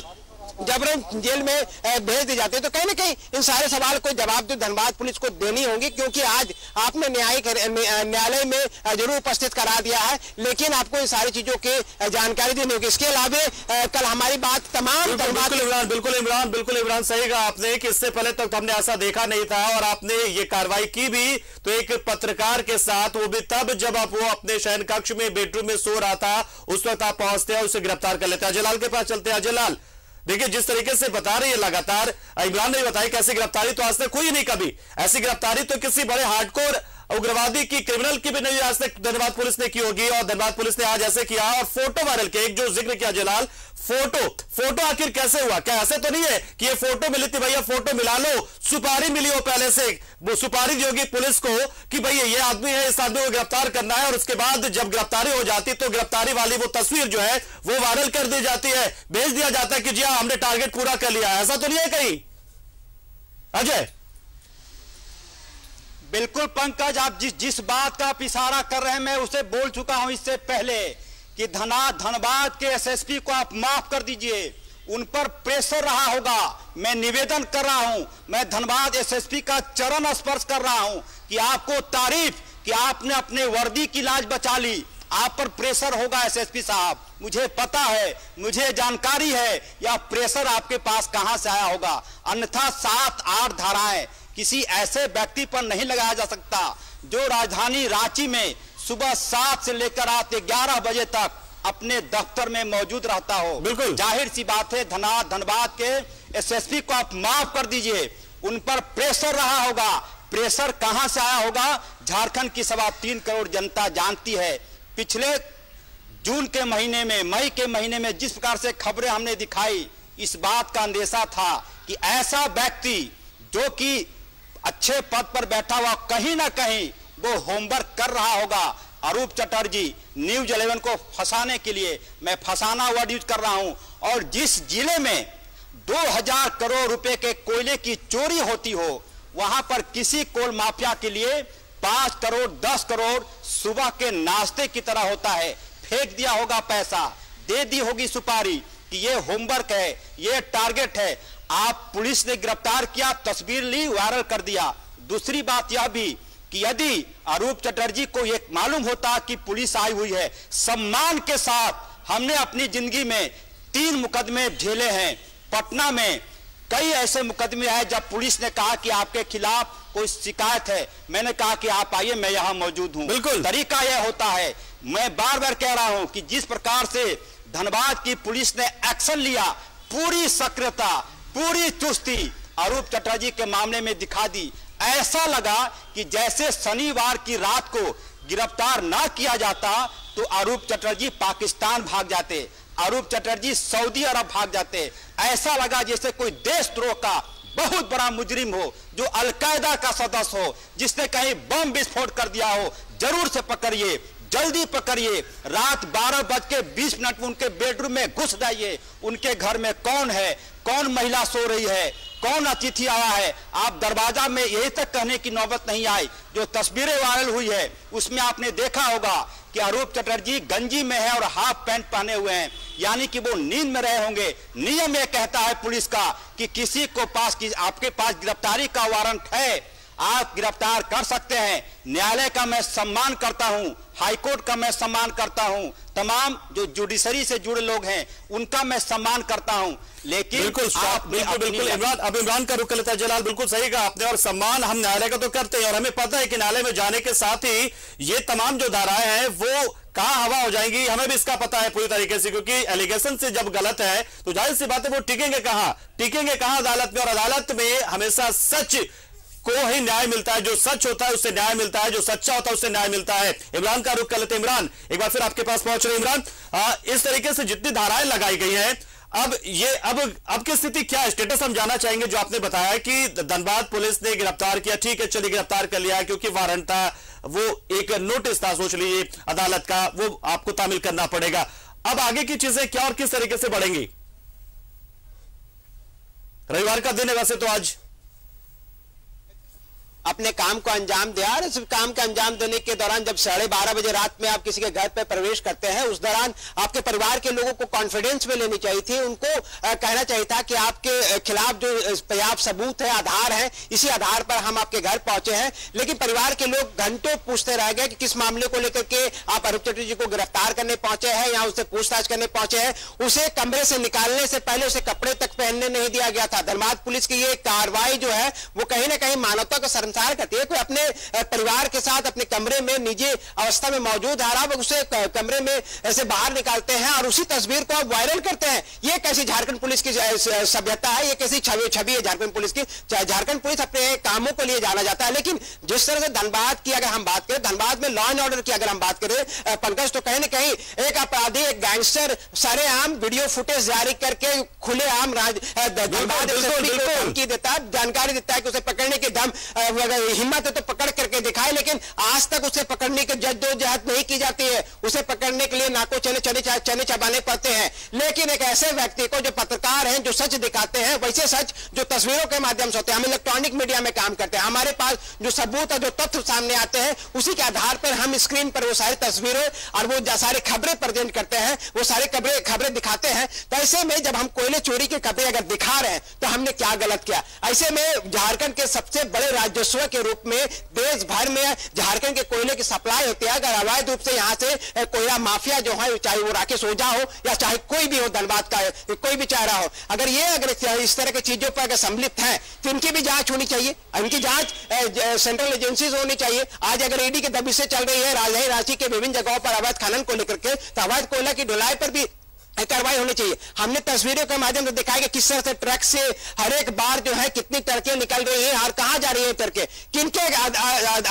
जबरन जेल में भेज दी जाती है, तो कहीं ना कहीं इन सारे सवाल को जवाब तो धनबाद पुलिस को देनी होगी, क्योंकि आज आपने न्यायिक न्यायालय में जरूर उपस्थित करा दिया है लेकिन आपको इन सारी चीजों की जानकारी देनी होगी। इसके अलावा कल हमारी बात तमाम बिल्कुल इमरान बिल्कुल इमरान बिल्कुल इमरान सही कहा आपने कि इससे पहले तक हमने ऐसा देखा नहीं था, और आपने ये कार्रवाई की भी तो एक पत्रकार के साथ, वो भी तब जब आप वो अपने शयन कक्ष में बेडरूम में सो रहा था उस वक्त आप पहुंचते हैं उसे गिरफ्तार कर लेते हैं। अजय लाल के पास चलते हैं। अजय लाल, देखिए जिस तरीके से बता रही है लगातार इमरान ने बताया कैसी गिरफ्तारी तो आज तक हुई नहीं, कभी ऐसी गिरफ्तारी तो किसी बड़े हार्डकोर उग्रवादी की, क्रिमिनल की भी नहीं आज तक धनबाद पुलिस ने की होगी, और धनबाद पुलिस ने आज ऐसे किया। और फोटो वायरल के एक जो जिक्र किया जलाल, फोटो फोटो आखिर कैसे हुआ? क्या ऐसे तो नहीं है कि ये फोटो मिली थी, भैया फोटो मिला लो, सुपारी मिली हो पहले से, वो सुपारी दी होगी पुलिस को कि भैया ये आदमी है, इस आदमी को गिरफ्तार करना है, और उसके बाद जब गिरफ्तारी हो जाती तो गिरफ्तारी वाली वो तस्वीर जो है वो वायरल कर दी जाती है, भेज दिया जाता है कि जी हाँ हमने टारगेट पूरा कर लिया। ऐसा तो नहीं है कहीं अजय? बिल्कुल पंकज, आप जिस जिस बात का आप इशारा कर रहे हैं मैं उसे बोल चुका हूं इससे पहले कि धना धनबाद के एसएसपी को आप माफ कर दीजिए, उन पर प्रेशर रहा होगा। मैं निवेदन कर रहा हूं, मैं धनबाद एसएसपी का चरण स्पर्श कर रहा हूं कि आपको तारीफ कि आपने अपने वर्दी की लाज बचा ली, आप पर प्रेशर होगा एसएसपी साहब, मुझे पता है, मुझे जानकारी है, यह प्रेशर आपके पास कहां से आया होगा, अन्यथा सात आठ धाराएं किसी ऐसे व्यक्ति पर नहीं लगाया जा सकता जो राजधानी रांची में सुबह सात से लेकर रात ग्यारह बजे तक अपने दफ्तर में मौजूद रहता हो। बिल्कुल जाहिर सी बात है धना धनबाद के एसएसपी को आप माफ कर दीजिए, उन पर प्रेशर रहा होगा। प्रेशर कहां से आया होगा झारखंड की सवा तीन करोड़ जनता जानती है। पिछले जून के महीने में, मई के महीने में जिस प्रकार से खबरें हमने दिखाई, इस बात का अंदेशा था कि ऐसा व्यक्ति जो कि अच्छे पद पर बैठा हुआ कहीं ना कहीं वो होमवर्क कर रहा होगा। अरूप चटर्जी न्यूज़ इलेवन को फंसाने के लिए, मैं फंसाना वर्ड यूज कर रहा हूं, और जिस जिले में दो हज़ार करोड़ रुपए के कोयले की चोरी होती हो वहां पर किसी कोल माफिया के लिए पाँच करोड़ दस करोड़ सुबह के नाश्ते की तरह होता है। फेंक दिया होगा पैसा, दे दी होगी सुपारी कि ये होमवर्क है, ये टारगेट है। आप पुलिस ने गिरफ्तार किया, तस्वीर ली, वायरल कर दिया। दूसरी बात यह भी कि यदि अरूप चटर्जी को यह मालूम होता कि पुलिस आई हुई है, सम्मान के साथ हमने अपनी जिंदगी में तीन मुकदमे झेले हैं पटना में, कई ऐसे मुकदमे हैं जब पुलिस ने कहा कि आपके खिलाफ कोई शिकायत है, मैंने कहा कि आप आइए मैं यहां मौजूद हूं। बिल्कुल तरीका यह होता है। मैं बार बार कह रहा हूं कि जिस प्रकार से धनबाद की पुलिस ने एक्शन लिया, पूरी सक्रियता, पूरी चुस्ती अरूप चटर्जी के मामले में दिखा दी। ऐसा लगा कि जैसे शनिवार की रात को गिरफ्तार ना किया जाता तो अरूप चटर्जी पाकिस्तान भाग जाते, अरूप चटर्जी सऊदी अरब भाग जाते। ऐसा लगा जैसे कोई देशद्रोह का बहुत बड़ा मुजरिम हो, जो अलकायदा का सदस्य हो, जिसने कहीं बम विस्फोट कर दिया हो, जरूर से पकड़िए, जल्दी पकड़िए। रात बारह बज के बीस मिनट में उनके बेडरूम में घुस जाइए, उनके घर में कौन है, कौन महिला सो रही है, कौन अतिथि आया है, आप दरवाजा में यही तक कहने की नौबत नहीं आई। जो तस्वीरें वायरल हुई है उसमें आपने देखा होगा कि अरूप चटर्जी गंजी में है और हाफ पैंट पहने हुए हैं, यानी कि वो नींद में रहे होंगे। नियम यह कहता है पुलिस का कि किसी को पास कि आपके पास गिरफ्तारी का वारंट है, आप गिरफ्तार कर सकते हैं। न्यायालय का मैं सम्मान करता हूं, हाईकोर्ट का मैं सम्मान करता हूं, तमाम जो जुडिशरी से जुड़े लोग हैं उनका मैं सम्मान करता हूं, लेकिन बिल्कुल आप बिल्कुल बिल्कुल इमरान अब इमरान का रुख कर लेता है। जलाल बिल्कुल सही कहा आपने, और सम्मान हम न्यायालय का तो करते हैं, और हमें पता है कि न्यायालय में जाने के साथ ही ये तमाम जो धाराएं हैं वो कहाँ हवा हो जाएंगी, हमें भी इसका पता है पूरी तरीके से, क्योंकि एलिगेशन से जब गलत है तो जाहिर सी बात है वो टिकेंगे कहाँ, टिकेंगे कहाँ अदालत में, और अदालत में हमेशा सच को ही न्याय मिलता है, जो सच होता है उससे न्याय मिलता है, जो सच्चा होता है उससे न्याय मिलता है। इमरान का रुख कर लेते हैं। इमरान एक बार फिर आपके पास पहुंच रहे हैं। इमरान, इस तरीके से जितनी धाराएं लगाई गई हैं, अब ये अब अब की स्थिति क्या है, स्टेटस हम जानना चाहेंगे। जो आपने बताया कि धनबाद पुलिस ने गिरफ्तार किया, ठीक है चलिए गिरफ्तार कर लिया क्योंकि वारंट था, वो एक नोटिस था, सोच लीजिए अदालत का, वो आपको तामील करना पड़ेगा। अब आगे की चीजें क्या और किस तरीके से बढ़ेंगी? रविवार का दिन है, वैसे तो आज अपने काम को अंजाम दिया और इस काम के अंजाम देने के दौरान जब साढ़े बारह बजे रात में आप किसी के घर पर प्रवेश करते हैं, उस दौरान आपके परिवार के लोगों को कॉन्फिडेंस में लेनी चाहिए थी। उनको आ, कहना चाहिए था कि आपके खिलाफ जो पर्याप्त सबूत है, आधार है, इसी आधार पर हम आपके घर पहुंचे हैं। लेकिन परिवार के लोग घंटों पूछते रह गए कि किस मामले को लेकर के आप अरूप चटर्जी को गिरफ्तार करने पहुंचे हैं या उससे पूछताछ करने पहुंचे हैं। उसे कमरे से निकालने से पहले उसे कपड़े तक पहनने नहीं दिया गया था। धनबाद पुलिस की ये कार्रवाई जो है वो कहीं ना कहीं मानवता का करती है। कोई अपने परिवार के साथ अपने कमरे में निजी अवस्था में मौजूद है, उसे कमरे में ऐसे बाहर निकालते हैं और उसी तस्वीर को आप वायरल करते हैं। ये कैसी झारखंड पुलिस की सभ्यता है, ये कैसी छवि है झारखंड पुलिस की। झारखंड पुलिस अपने कामों के लिए जाना जाता है, लेकिन जिस तरह से धनबाद की अगर हम बात करें, धनबाद में लॉ एंड ऑर्डर की अगर हम बात करें पंकज, तो कहीं ना कहीं एक अपराधी, एक गैंगस्टर सरेआम वीडियो फुटेज जारी करके खुलेआम जानकारी देता है कि उसे पकड़ने की दम हिम्मत है तो पकड़ करके दिखाए, लेकिन आज तक उसे पकड़ने के जद्दोजहद नहीं की जाती है। उसे पकड़ने के लिए नाकों चने चने चने चबाने पड़ते हैं। लेकिन एक ऐसे व्यक्ति को जो पत्रकार हैं, जो सच दिखाते हैं, वैसे सच जो तस्वीरों के माध्यम से होते हैं, हम इलेक्ट्रॉनिक मीडिया में काम करते हैं, हमारे पास जो सबूत है, जो तथ्य सामने आते हैं, उसी के आधार पर हम स्क्रीन पर वो सारी तस्वीरें और वो सारी खबरें प्रेजेंट करते हैं, वो सारी खबरें खबरें दिखाते हैं। तो ऐसे में जब हम कोयले चोरी की खबरें अगर दिखा रहे हैं तो हमने क्या गलत किया। ऐसे में झारखंड के सबसे बड़े राज्य के रूप में देश भर में झारखंड के कोयले की सप्लाई होती है। अगर अवैध रूप से यहां से कोयला माफिया जो है, चाहे वो राकेश ओझा हो या चाहे कोई भी हो, धनबाद का कोई भी चाह रहा हो, अगर ये अगर इस तरह की चीजों पर अगर सम्मिलित हैं तो इनकी भी जांच होनी चाहिए, इनकी जांच सेंट्रल एजेंसीज होनी चाहिए। आज अगर ईडी के दबी से चल रही है राजधानी रांची के विभिन्न जगहों पर अवैध खनन को लेकर के, तो अवैध कोयला की ढुलाई पर भी कार्रवाई होनी चाहिए। हमने तस्वीरों के माध्यम से दिखाया कि किस तरह से ट्रक से हर एक बार जो है कितनी टर्के निकल रही है और कहां जा रही है टर्के, किनके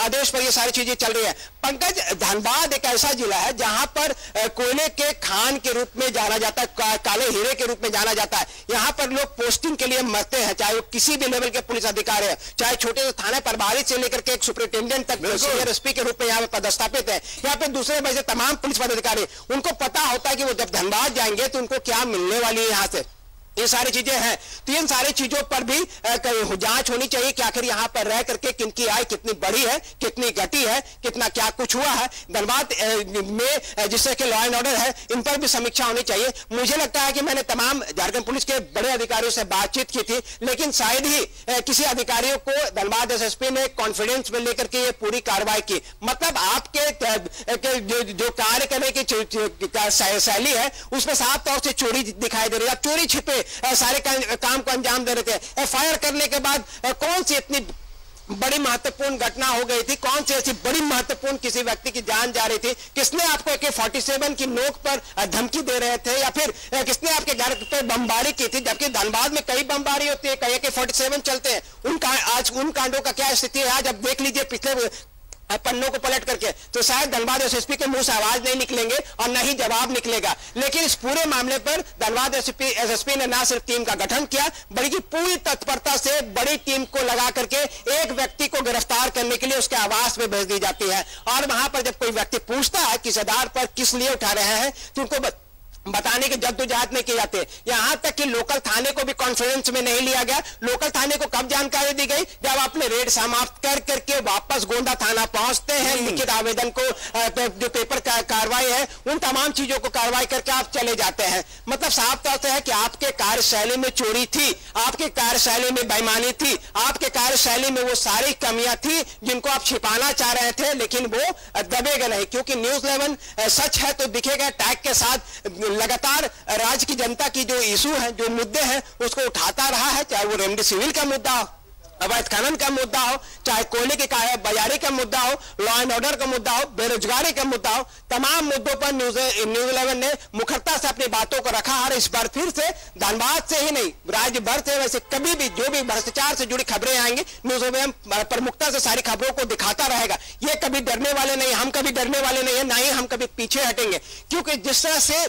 आदेश पर ये सारी चीजें चल रही है। पंकज, धनबाद एक ऐसा जिला है जहां पर कोयले के खान के रूप में जाना जाता है, का, काले हीरे के रूप में जाना जाता है। यहां पर लोग पोस्टिंग के लिए मरते हैं, चाहे वो किसी भी लेवल के पुलिस अधिकारी है, चाहे छोटे से थाना प्रभारी से लेकर के एक सुप्रिंटेंडेंट तक सीनियर एसपी के रूप में यहाँ पे पदस्थापित है। यहाँ पे दूसरे वैसे तमाम पुलिस पदाधिकारी, उनको पता होता है कि वो जब धनबाद जाएंगे तो उनको क्या मिलने वाली है यहाँ से। ये सारी चीजें हैं, तो इन सारी चीजों पर भी जांच होनी चाहिए कि आखिर यहां पर रह करके किनकी आय कितनी बड़ी है, कितनी घटी है, कितना क्या कुछ हुआ है। धनबाद में जिससे कि लॉ एंड ऑर्डर है, इन पर भी समीक्षा होनी चाहिए। मुझे लगता है कि मैंने तमाम झारखंड पुलिस के बड़े अधिकारियों से बातचीत की थी, लेकिन शायद ही किसी अधिकारियों को धनबाद एस एस पी ने कॉन्फिडेंस में लेकर के ये पूरी कार्रवाई की। मतलब आपके जो कार्य करने की शैली है उसमें साफ तौर से चोरी दिखाई दे रही है, चोरी छिपे सारे काम को अंजाम दे रहे थे। एफ आई आर करने के बाद कौन सी इतनी बड़ी महत्वपूर्ण घटना हो गई थी, कौन सी ऐसी बड़ी महत्वपूर्ण किसी व्यक्ति की जान जा रही थी, किसने आपको ए के सैंतालीस की नोक पर धमकी दे रहे थे, या फिर किसने आपके घर पर बमबारी की थी। जबकि धनबाद में कई बमबारी होती है, कई ए के सैंतालीस चलते हैं, उनका आज उन कांडों का क्या स्थिति है आज आप देख लीजिए पिछले पन्नों को पलट करके, तो शायद धनबाद एस एस पी के मुंह से आवाज नहीं निकलेंगे और न ही जवाब निकलेगा। लेकिन इस पूरे मामले पर धनबाद एस एस पी ने ना सिर्फ टीम का गठन किया बल्कि पूरी तत्परता से बड़ी टीम को लगा करके एक व्यक्ति को गिरफ्तार करने के लिए उसके आवास में भेज दी जाती है। और वहां पर जब कोई व्यक्ति पूछता है कि सदार पर किस लिए उठा रहे हैं, तो उनको बत... बताने के जद्दोजहद नहीं किए जाते। यहां तक कि लोकल थाने को भी कॉन्फ्रेंस में नहीं लिया गया। लोकल थाने को कब जानकारी दी गई, जब आपने रेड समाप्त कर करके वापस गोंडा थाना पहुंचते हैं, लिखित आवेदन को तो जो पेपर का कार्रवाई है उन तमाम चीजों को कार्रवाई करके आप चले जाते हैं। मतलब साफ तौर से है कि आपके कार्यशैली में चोरी थी, आपके कार्यशैली में बेईमानी थी, आपके कार्यशैली में वो सारी कमियां थी जिनको आप छिपाना चाह रहे थे, लेकिन वो दबेगा नहीं, क्योंकि न्यूज़ इलेवन सच है तो दिखेगा टैग के साथ लगातार राज्य की जनता की जो इशू है, जो मुद्दे हैं, उसको उठाता रहा है। चाहे वो रेमडेसिविर का मुद्दा हो, अवैध खनन का मुद्दा हो, चाहे कोयले के बाजारी का मुद्दा हो, लॉ एंड ऑर्डर का मुद्दा हो, बेरोजगारी का मुद्दा हो, तमाम मुद्दों पर न्यूज न्यूज़ इलेवन ने मुखरता से अपनी बातों को रखा। और इस बार फिर से धनबाद से ही नहीं, राज्य भर से वैसे कभी भी जो भी भ्रष्टाचार से जुड़ी खबरें आएंगी, न्यूज़ इलेवन प्रमुखता से सारी खबरों को दिखाता रहेगा। ये कभी डरने वाले नहीं, हम कभी डरने वाले नहीं है, ना ही हम कभी पीछे हटेंगे, क्योंकि जिस तरह से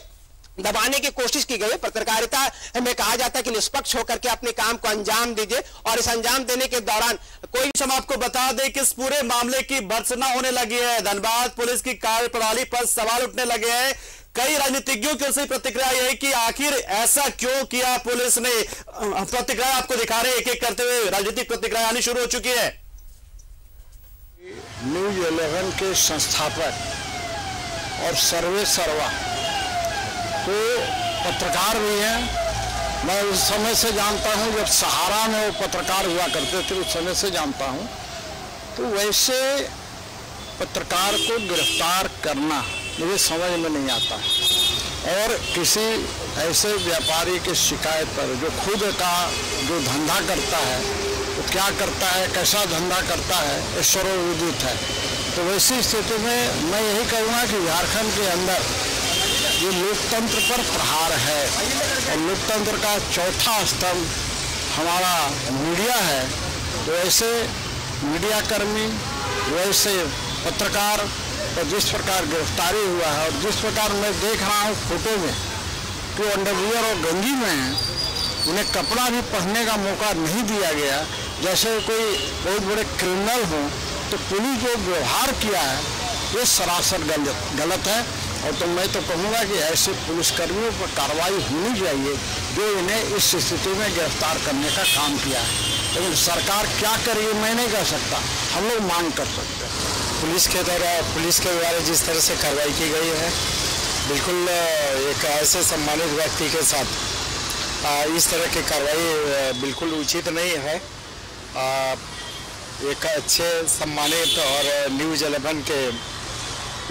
दबाने की कोशिश की गई। पत्रकारिता में कहा जाता है कि निष्पक्ष होकर के अपने काम को अंजाम दीजिए, और इस अंजाम देने के दौरान कोई हम आपको बता दें कि इस पूरे मामले की भर्त्सना होने लगी है। धनबाद पुलिस की कार्यप्रणाली पर सवाल उठने लगे हैं। कई राजनीतिज्ञों की उनसे प्रतिक्रिया यह है कि आखिर ऐसा क्यों किया पुलिस ने। प्रतिक्रिया आपको दिखा रहे एक एक करते हुए, राजनीतिक प्रतिक्रिया आनी शुरू हो चुकी है। न्यूज़ इलेवन के संस्थापक और सर्वे सर्वा तो पत्रकार भी हैं, मैं उस समय से जानता हूं जब सहारा में वो पत्रकार हुआ करते थे, उस समय से जानता हूं। तो वैसे पत्रकार को गिरफ्तार करना मुझे समझ में नहीं आता है। और किसी ऐसे व्यापारी की शिकायत पर जो खुद का जो धंधा करता है, वो क्या करता है, कैसा धंधा करता है, ये सर्वविदित है। तो वैसी स्थिति में मैं यही कहूँगा कि झारखंड के अंदर ये लोकतंत्र पर प्रहार है, और लोकतंत्र का चौथा स्तंभ हमारा मीडिया है। तो ऐसे मीडियाकर्मी, वैसे पत्रकार पर जिस प्रकार गिरफ्तारी हुआ है, और जिस प्रकार मैं देख रहा हूँ फोटो में कि अंडरवियर और गंजी में हैं, उन्हें कपड़ा भी पहनने का मौका नहीं दिया गया, जैसे कोई बहुत बड़े क्रिमिनल हों। तो पुलिस जो व्यवहार किया है ये सरासर गलत है, और तो मैं तो कहूँगा कि ऐसे पुलिसकर्मियों पर कार्रवाई होनी चाहिए जो इन्हें इस स्थिति में गिरफ्तार करने का काम किया है। लेकिन सरकार क्या करे मैं नहीं कह सकता, हम लोग मांग कर सकते हैं। पुलिस के द्वारा पुलिस के द्वारा जिस तरह से कार्रवाई की गई है, बिल्कुल एक ऐसे सम्मानित व्यक्ति के साथ इस तरह की कार्रवाई बिल्कुल उचित नहीं है। एक अच्छे सम्मानित और न्यूज़ इलेवन के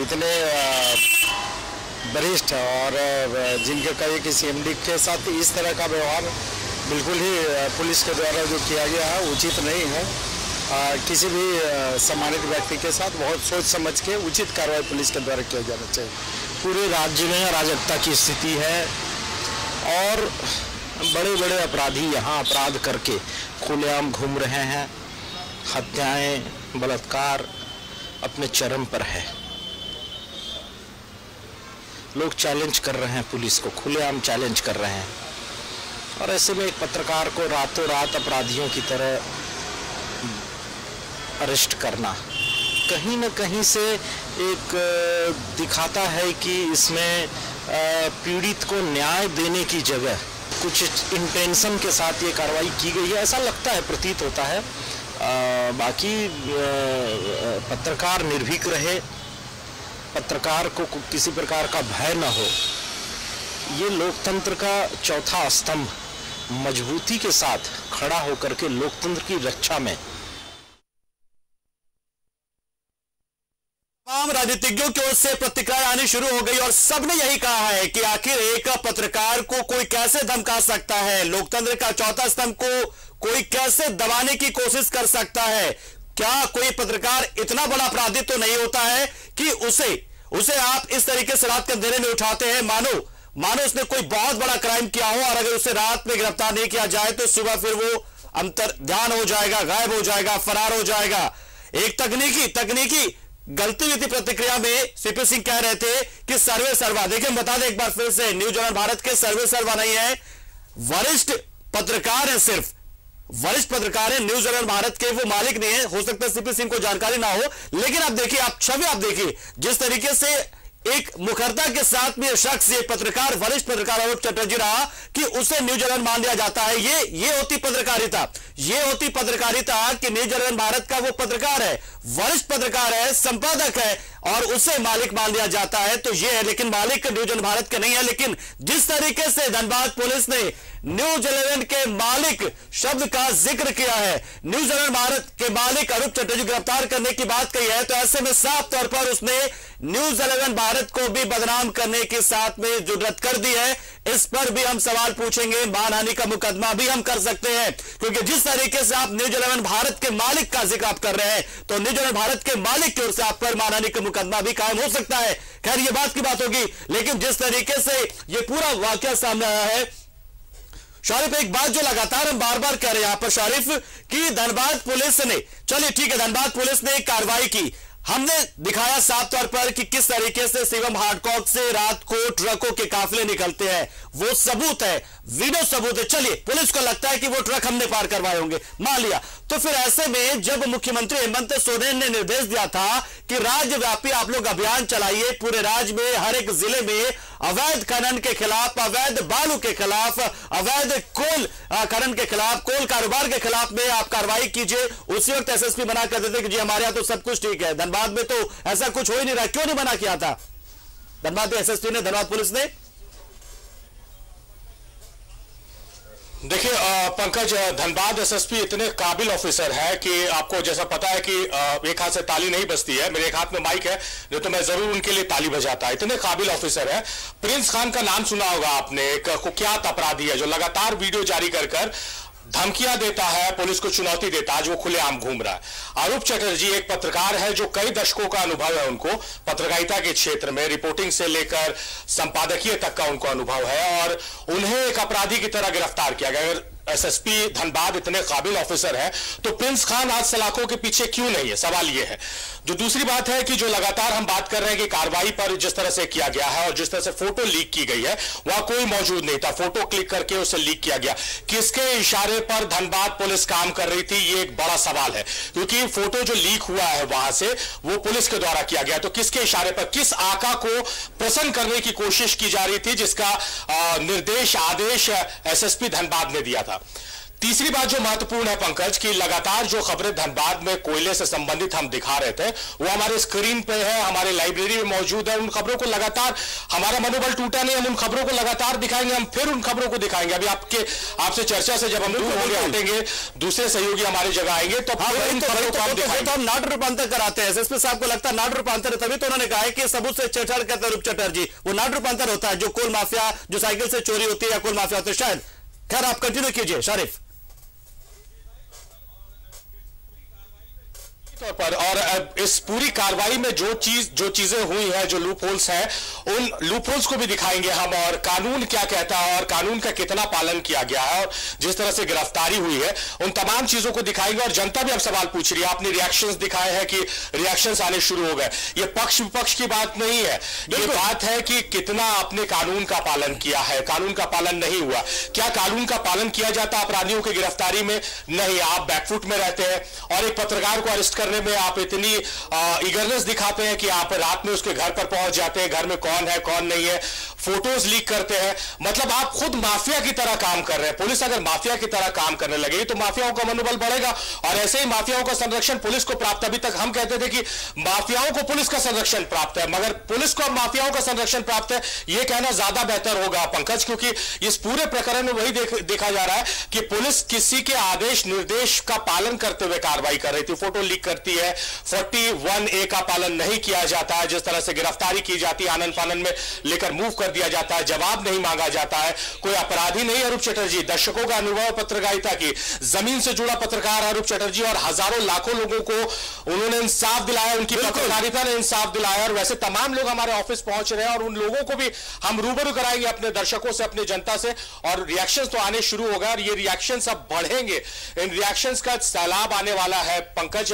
इतने वरिष्ठ और जिनके कई किसी एम डी के साथ इस तरह का व्यवहार बिल्कुल ही पुलिस के द्वारा जो किया गया है उचित नहीं है। आ, किसी भी सम्मानित व्यक्ति के साथ बहुत सोच समझ के उचित कार्रवाई पुलिस के द्वारा किया जाना चाहिए। पूरे राज्य में अराजकता की स्थिति है, और बड़े बड़े अपराधी यहाँ अपराध करके खुलेआम घूम रहे हैं। हत्याएँ, बलात्कार अपने चरम पर है। लोग चैलेंज कर रहे हैं पुलिस को, खुलेआम चैलेंज कर रहे हैं, और ऐसे में एक पत्रकार को रातों रात अपराधियों की तरह अरेस्ट करना कहीं न कहीं से एक दिखाता है कि इसमें पीड़ित को न्याय देने की जगह कुछ इंटेंशन के साथ ये कार्रवाई की गई है, ऐसा लगता है, प्रतीत होता है। आ, बाकी पत्रकार निर्भीक रहे, पत्रकार को किसी प्रकार का भय न हो, ये लोकतंत्र का चौथा स्तंभ मजबूती के साथ खड़ा होकर के लोकतंत्र की रक्षा में। तमाम राजनीतिज्ञों की ओर से प्रतिक्रिया आनी शुरू हो गई, और सबने यही कहा है कि आखिर एक पत्रकार को कोई कैसे धमका सकता है, लोकतंत्र का चौथा स्तंभ को कोई कैसे दबाने की कोशिश कर सकता है। क्या कोई पत्रकार इतना बड़ा अपराधी तो नहीं होता है कि उसे उसे आप इस तरीके से रात के अंधेरे में उठाते हैं, मानो मानो उसने कोई बहुत बड़ा क्राइम किया हो, और अगर उसे रात में गिरफ्तार नहीं किया जाए तो सुबह फिर वो अंतर्ध्यान हो जाएगा, गायब हो जाएगा, फरार हो जाएगा। एक तकनीकी तकनीकी गलती हुई थी। प्रतिक्रिया में सीपी सिंह कह रहे थे कि सर्वे सर्वा, देखिए हम बता दें एक बार फिर से, न्यूज़ इलेवन भारत के सर्वे सर्वा नहीं है, वरिष्ठ पत्रकार है, सिर्फ वरिष्ठ पत्रकार है, न्यूज़ इलेवन भारत के वो मालिक नहीं है। हो सकता है सीपी सिंह को जानकारी ना हो, लेकिन आप देखिए, आप छवि आप देखिए जिस तरीके से एक मुखरता के साथ में शख्स, ये पत्रकार, वरिष्ठ पत्रकार अरूप चटर्जी रहा कि उसे न्यूज़ इलेवन मान लिया जाता है। ये ये होती पत्रकारिता, ये होती पत्रकारिता कि न्यूज़ इलेवन भारत का वो पत्रकार है, वरिष्ठ पत्रकार है, संपादक है, और उसे मालिक मान लिया जाता है। तो ये है, लेकिन मालिक न्यूज़ इलेवन भारत के नहीं है। लेकिन जिस तरीके से धनबाद पुलिस ने न्यूज़ इलेवन के मालिक शब्द का जिक्र किया है, न्यूज़ इलेवन भारत के मालिक अरूप चटर्जी गिरफ्तार करने की बात कही है, तो ऐसे में साफ तौर पर उसने न्यूज़ इलेवन भारत को भी बदनाम करने के साथ में जुर्रत कर दी है। इस पर भी हम सवाल पूछेंगे, मानहानि का मुकदमा भी हम कर सकते हैं, क्योंकि जिस तरीके से आप न्यूज़ इलेवन भारत के मालिक का जिक्र आप कर रहे हैं, तो न्यूज़ इलेवन भारत के मालिक की ओर से आप पर मानहानि का मुकदमा भी कायम हो सकता है। खैर ये बात की बात होगी, लेकिन जिस तरीके से ये पूरा वाकया सामने आया है, शरीफ, एक बात जो लगातार हम बार बार कह रहे हैं यहां पर शरीफ, कि धनबाद पुलिस ने, चलिए ठीक है, धनबाद पुलिस ने कार्रवाई की, हमने दिखाया साफ तौर पर कि किस तरीके से शिवम हार्ट से रात को ट्रकों के काफले निकलते हैं, वो सबूत है, वीडियो सबूत है। चलिए पुलिस को लगता है कि वो ट्रक हमने पार करवाए होंगे, मान लिया। तो फिर ऐसे में जब मुख्यमंत्री हेमंत सोरेन ने निर्देश दिया था कि राज्यव्यापी आप लोग अभियान चलाइए, पूरे राज्य में हर एक जिले में अवैध खनन के खिलाफ, अवैध बालू के खिलाफ, अवैध कोल खनन के खिलाफ, कोल कारोबार के खिलाफ में आप कार्रवाई कीजिए, उसी वक्त एसएसपी बना कर देते कि जी हमारे यहाँ तो सब कुछ ठीक है। धनबाद में तो ऐसा कुछ हो ही नहीं रहा, क्यों नहीं बना किया था धनबाद में एसएसपी ने, धनबाद पुलिस ने? देखिए पंकज, धनबाद एसएसपी इतने काबिल ऑफिसर है कि आपको जैसा पता है कि एक हाथ से ताली नहीं बजती है, मेरे एक हाथ में माइक है जो तो मैं जरूर उनके लिए ताली बजाता, इतने काबिल ऑफिसर है। प्रिंस खान का नाम सुना होगा आपने, एक कुख्यात अपराधी है जो लगातार वीडियो जारी कर कर धमकियां देता है, पुलिस को चुनौती देता है, आज वो खुलेआम घूम रहा है। अरूप चटर्जी एक पत्रकार है जो कई दशकों का अनुभव है, उनको पत्रकारिता के क्षेत्र में रिपोर्टिंग से लेकर संपादकीय तक का उनको अनुभव है, और उन्हें एक अपराधी की तरह गिरफ्तार किया गया। अगर एसएसपी धनबाद इतने काबिल ऑफिसर हैं तो प्रिंस खान आज सलाखों के पीछे क्यों नहीं है, सवाल यह है। जो दूसरी बात है कि जो लगातार हम बात कर रहे हैं कि कार्रवाई पर जिस तरह से किया गया है और जिस तरह से फोटो लीक की गई है, वहां कोई मौजूद नहीं था, फोटो क्लिक करके उसे लीक किया गया, किसके इशारे पर धनबाद पुलिस काम कर रही थी, ये एक बड़ा सवाल है, क्योंकि फोटो जो लीक हुआ है वहां से वो पुलिस के द्वारा किया गया, तो किसके इशारे पर किस आका को प्रसन्न करने की कोशिश की जा रही थी, जिसका निर्देश आदेश एसएसपी धनबाद ने दिया था। तीसरी बात जो महत्वपूर्ण है पंकज, कि लगातार जो खबरें धनबाद में कोयले से संबंधित हम दिखा रहे थे वो हमारे स्क्रीन पे है, हमारे लाइब्रेरी में मौजूद है, उन खबरों को लगातार, हमारा मनोबल टूटा नहीं, हम उन खबरों को लगातार दिखाएंगे, हम फिर उन खबरों को दिखाएंगे। अभी आपके आपसे चर्चा से जब हम दूर होकर हटेंगे, दूसरे सहयोगी हमारी जगह आएंगे तो हम नाट रूपांतर कराते हैं। एसएसपी साहब को लगता है नाट रूपांतर, तभी तो उन्होंने कहा कि सबूत से छेड़छाड़ करते अरूप चटर्जी, वो नाट रूपांतर होता है जो कोल माफिया, जो साइकिल से चोरी होती है या कोल माफिया होती है शायद। खैर आप कंटिन्यू कीजिए शारिफ। पर और इस पूरी कार्रवाई में जो चीज जो चीजें हुई है, जो लूप होल्स है, उन लूप होल्स को भी दिखाएंगे हम, और कानून क्या कहता है और कानून का कितना पालन किया गया है और जिस तरह से गिरफ्तारी हुई है, उन तमाम चीजों को दिखाएंगे। और जनता भी अब सवाल पूछ रही है, आपने रिएक्शंस दिखाए हैं कि रिएक्शंस आने शुरू हो गए, ये पक्ष विपक्ष की बात नहीं है, ये बात है कि कितना आपने कानून का पालन किया है, कानून का पालन नहीं हुआ, क्या कानून का पालन किया जाता अपराधियों की गिरफ्तारी में? नहीं, आप बैकफुट में रहते हैं, और एक पत्रकार को अरेस्ट में आप इतनी इगरनेस दिखाते हैं कि आप रात में उसके घर पर पहुंच जाते हैं, घर में कौन है कौन नहीं है, फोटोज लीक करते हैं, मतलब आप खुद माफिया की तरह काम कर रहे हैं। पुलिस अगर माफिया की तरह काम करने लगेगी तो माफियाओं का मनोबल बढ़ेगा, और ऐसे ही माफियाओं का संरक्षण पुलिस को प्राप्त। अभी तक हम कहते थे कि माफियाओं को पुलिस का संरक्षण प्राप्त है, मगर पुलिस को माफियाओं का संरक्षण प्राप्त है यह कहना ज्यादा बेहतर होगा पंकज, क्योंकि इस पूरे प्रकरण में वही देख, देखा जा रहा है कि पुलिस किसी के आदेश निर्देश का पालन करते हुए कार्रवाई कर रही थी, फोटो लीक करती है, इकतालीस ए का पालन नहीं किया जाता है, जिस तरह से गिरफ्तारी की जाती है आनन फानन में लेकर मूव कर दिया जाता है, जवाब नहीं मांगा जाता है, कोई अपराधी नहीं। अरूप चटर्जी दशकों का अनुभव पत्रकारिता की, जमीन से जुड़ा पत्रकार अरूप चटर्जी, और हजारों लाखों लोगों को उन्होंने इंसाफ दिलाया, उनकी पत्रकारिता ने इंसाफ दिलाया, और वैसे तमाम लोग हमारे ऑफिस पहुंच रहे हैं और उन लोगों को भी हम रूबरू कराएंगे अपने दर्शकों से, अपनी जनता से, और रिएक्शन तो आने शुरू हो गए, और ये रिएक्शन अब बढ़ेंगे, इन रिएक्शन का सैलाब आने वाला है पंकज।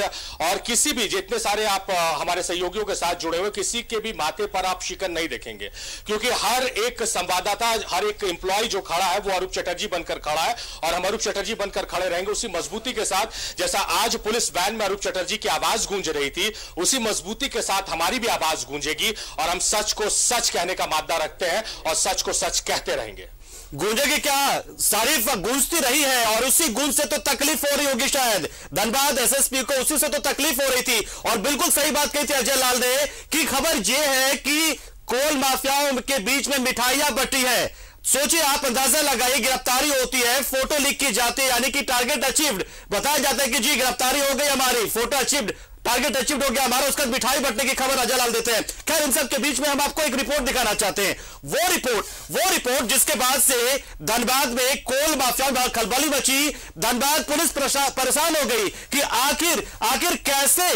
और किसी भी, जितने सारे आप हमारे सहयोगियों के साथ जुड़े हुए, किसी के भी माथे पर आप शिकन नहीं देखेंगे, क्योंकि हर एक संवाददाता, हर एक एम्प्लॉय जो खड़ा है वो अरूप चटर्जी बनकर खड़ा है, और हम अरूप चटर्जी बनकर खड़े रहेंगे उसी मजबूती के साथ, जैसा आज पुलिस वैन में अरूप चटर्जी की आवाज गूंज रही थी, उसी मजबूती के साथ हमारी भी आवाज गूंजेगी, और हम सच को सच कहने का मादा रखते हैं और सच को सच कहते रहेंगे। गूंजेगी क्या सारिफ, गूंजती रही है, और उसी गूंज से तो तकलीफ हो रही होगी शायद धनबाद एसएसपी को, उसी से तो तकलीफ हो रही थी। और बिल्कुल सही बात कही थी अजय लाल ने कि खबर यह है कि कोल माफियाओं के बीच में मिठाइयां बटी है। सोचिए आप, अंदाजा लगाइए, गिरफ्तारी होती है, फोटो लीक की जाती है, यानी कि टारगेट अचीव्ड, बताया जाता है कि जी गिरफ्तारी हो गई हमारी, फोटो अचीव्ड, टारगेट अचीव हो गया हमारा, उसका मिठाई बटने की खबर अजय लाल देते हैं। खैर इन सब के बीच में हम आपको एक रिपोर्ट दिखाना चाहते हैं, वो रिपोर्ट वो रिपोर्ट जिसके बाद से धनबाद में कोल माफिया में खलबली मची, धनबाद पुलिस परेशान हो गई कि आखिर आखिर कैसे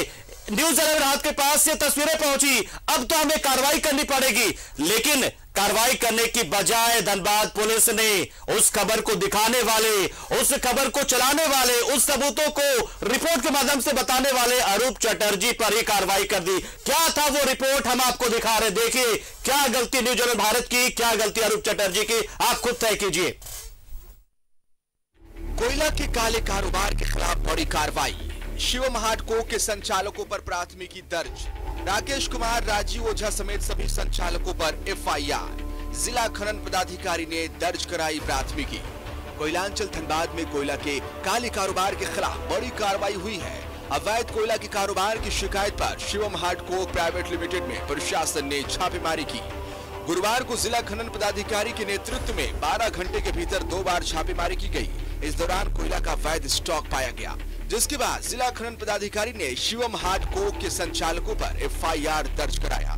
न्यूज़ इलेवन भारत के पास ये तस्वीरें पहुंची। अब तो हमें कार्रवाई करनी पड़ेगी, लेकिन कार्रवाई करने की बजाय धनबाद पुलिस ने उस खबर को दिखाने वाले, उस खबर को चलाने वाले, उस सबूतों को रिपोर्ट के माध्यम से बताने वाले अरूप चटर्जी पर ही कार्रवाई कर दी। क्या था वो रिपोर्ट, हम आपको दिखा रहे। देखिए क्या गलती न्यूज़ इलेवन भारत की, क्या गलती अरूप चटर्जी की, आप खुद तय कीजिए। कोयला के काले कारोबार के खिलाफ बड़ी कार्रवाई, शिवम हार्ट को के संचालकों पर प्राथमिकी दर्ज, राकेश कुमार, राजीव ओझा समेत सभी संचालकों पर एफ आई आर। जिला खनन पदाधिकारी ने दर्ज कराई प्राथमिकी। कोयलांचल धनबाद में कोयला के काले कारोबार के खिलाफ बड़ी कार्रवाई हुई है। अवैध कोयला के कारोबार की शिकायत पर शिवम हार्ट को प्राइवेट लिमिटेड में प्रशासन ने छापेमारी की। गुरुवार को जिला खनन पदाधिकारी के नेतृत्व में बारह घंटे के भीतर दो बार छापेमारी की गयी। इस दौरान कोयला का अवैध स्टॉक पाया गया, जिसके बाद जिला खनन पदाधिकारी ने शिवम हार्ट कोर्ट के संचालकों पर एफ आई आर दर्ज कराया।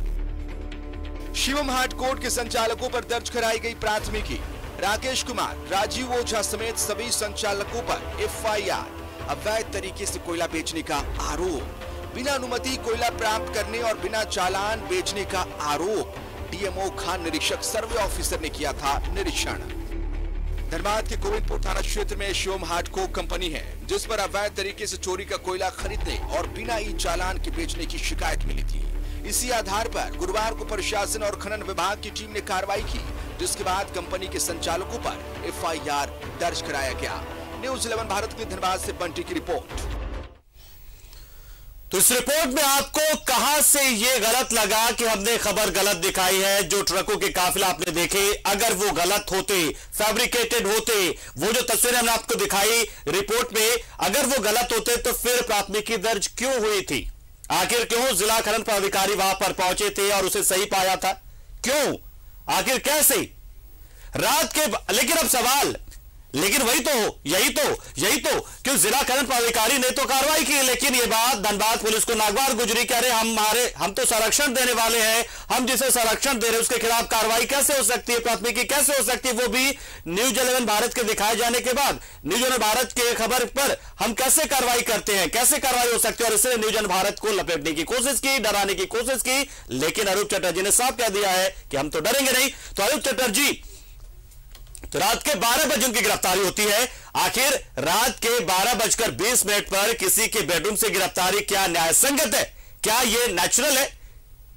शिवम हार्ट कोर्ट के संचालकों पर दर्ज कराई गई प्राथमिकी। राकेश कुमार, राजीव ओझा समेत सभी संचालकों पर एफ आई आर। अवैध तरीके से कोयला बेचने का आरोप, बिना अनुमति कोयला प्राप्त करने और बिना चालान बेचने का आरोप। डी एम ओ खान निरीक्षक सर्वे ऑफिसर ने किया था निरीक्षण। धनबाद के गोविंदपुर थाना क्षेत्र में शिवम हार्ट को कंपनी है, जिस पर अवैध तरीके से चोरी का कोयला खरीदने और बिना ई चालान के बेचने की शिकायत मिली थी। इसी आधार पर गुरुवार को प्रशासन और खनन विभाग की टीम ने कार्रवाई की, जिसके बाद कंपनी के संचालकों पर एफ आई आर दर्ज कराया गया। न्यूज़ इलेवन भारत के धनबाद से बंटी की रिपोर्ट। तो इस रिपोर्ट में आपको कहां से यह गलत लगा कि हमने खबर गलत दिखाई है? जो ट्रकों के काफिला आपने देखे, अगर वो गलत होते, फैब्रिकेटेड होते, वो जो तस्वीरें हमने आपको दिखाई रिपोर्ट में, अगर वो गलत होते तो फिर प्राथमिकी दर्ज क्यों हुई थी? आखिर क्यों जिला खनन पदाधिकारी वहां पर पहुंचे थे और उसे सही पाया था? क्यों, आखिर कैसे रात के? लेकिन अब सवाल, लेकिन वही तो यही तो यही तो क्यों जिला खनन पदाधिकारी ने तो कार्रवाई की, लेकिन ये बात धनबाद पुलिस को नागवार गुजरी। कह रहे हमारे हम तो संरक्षण देने वाले हैं, हम जिसे संरक्षण दे रहे उसके खिलाफ कार्रवाई कैसे हो सकती है, प्राथमिकी कैसे हो सकती है? वो भी न्यूज़ इलेवन भारत के दिखाए जाने के बाद न्यूज़ इलेवन भारत के खबर पर हम कैसे कार्रवाई करते हैं, कैसे कार्रवाई हो सकती है। और इसने न्यूज़ इलेवन भारत को लपेटने की कोशिश की, डराने की कोशिश की, लेकिन अरूप चटर्जी ने साफ कह दिया है कि हम तो डरेंगे नहीं। तो अरूप चटर्जी तो रात के बारह बजे उनकी गिरफ्तारी होती है। आखिर रात के बारह बजकर बीस मिनट पर किसी के बेडरूम से गिरफ्तारी क्या न्यायसंगत है? क्या यह नेचुरल है?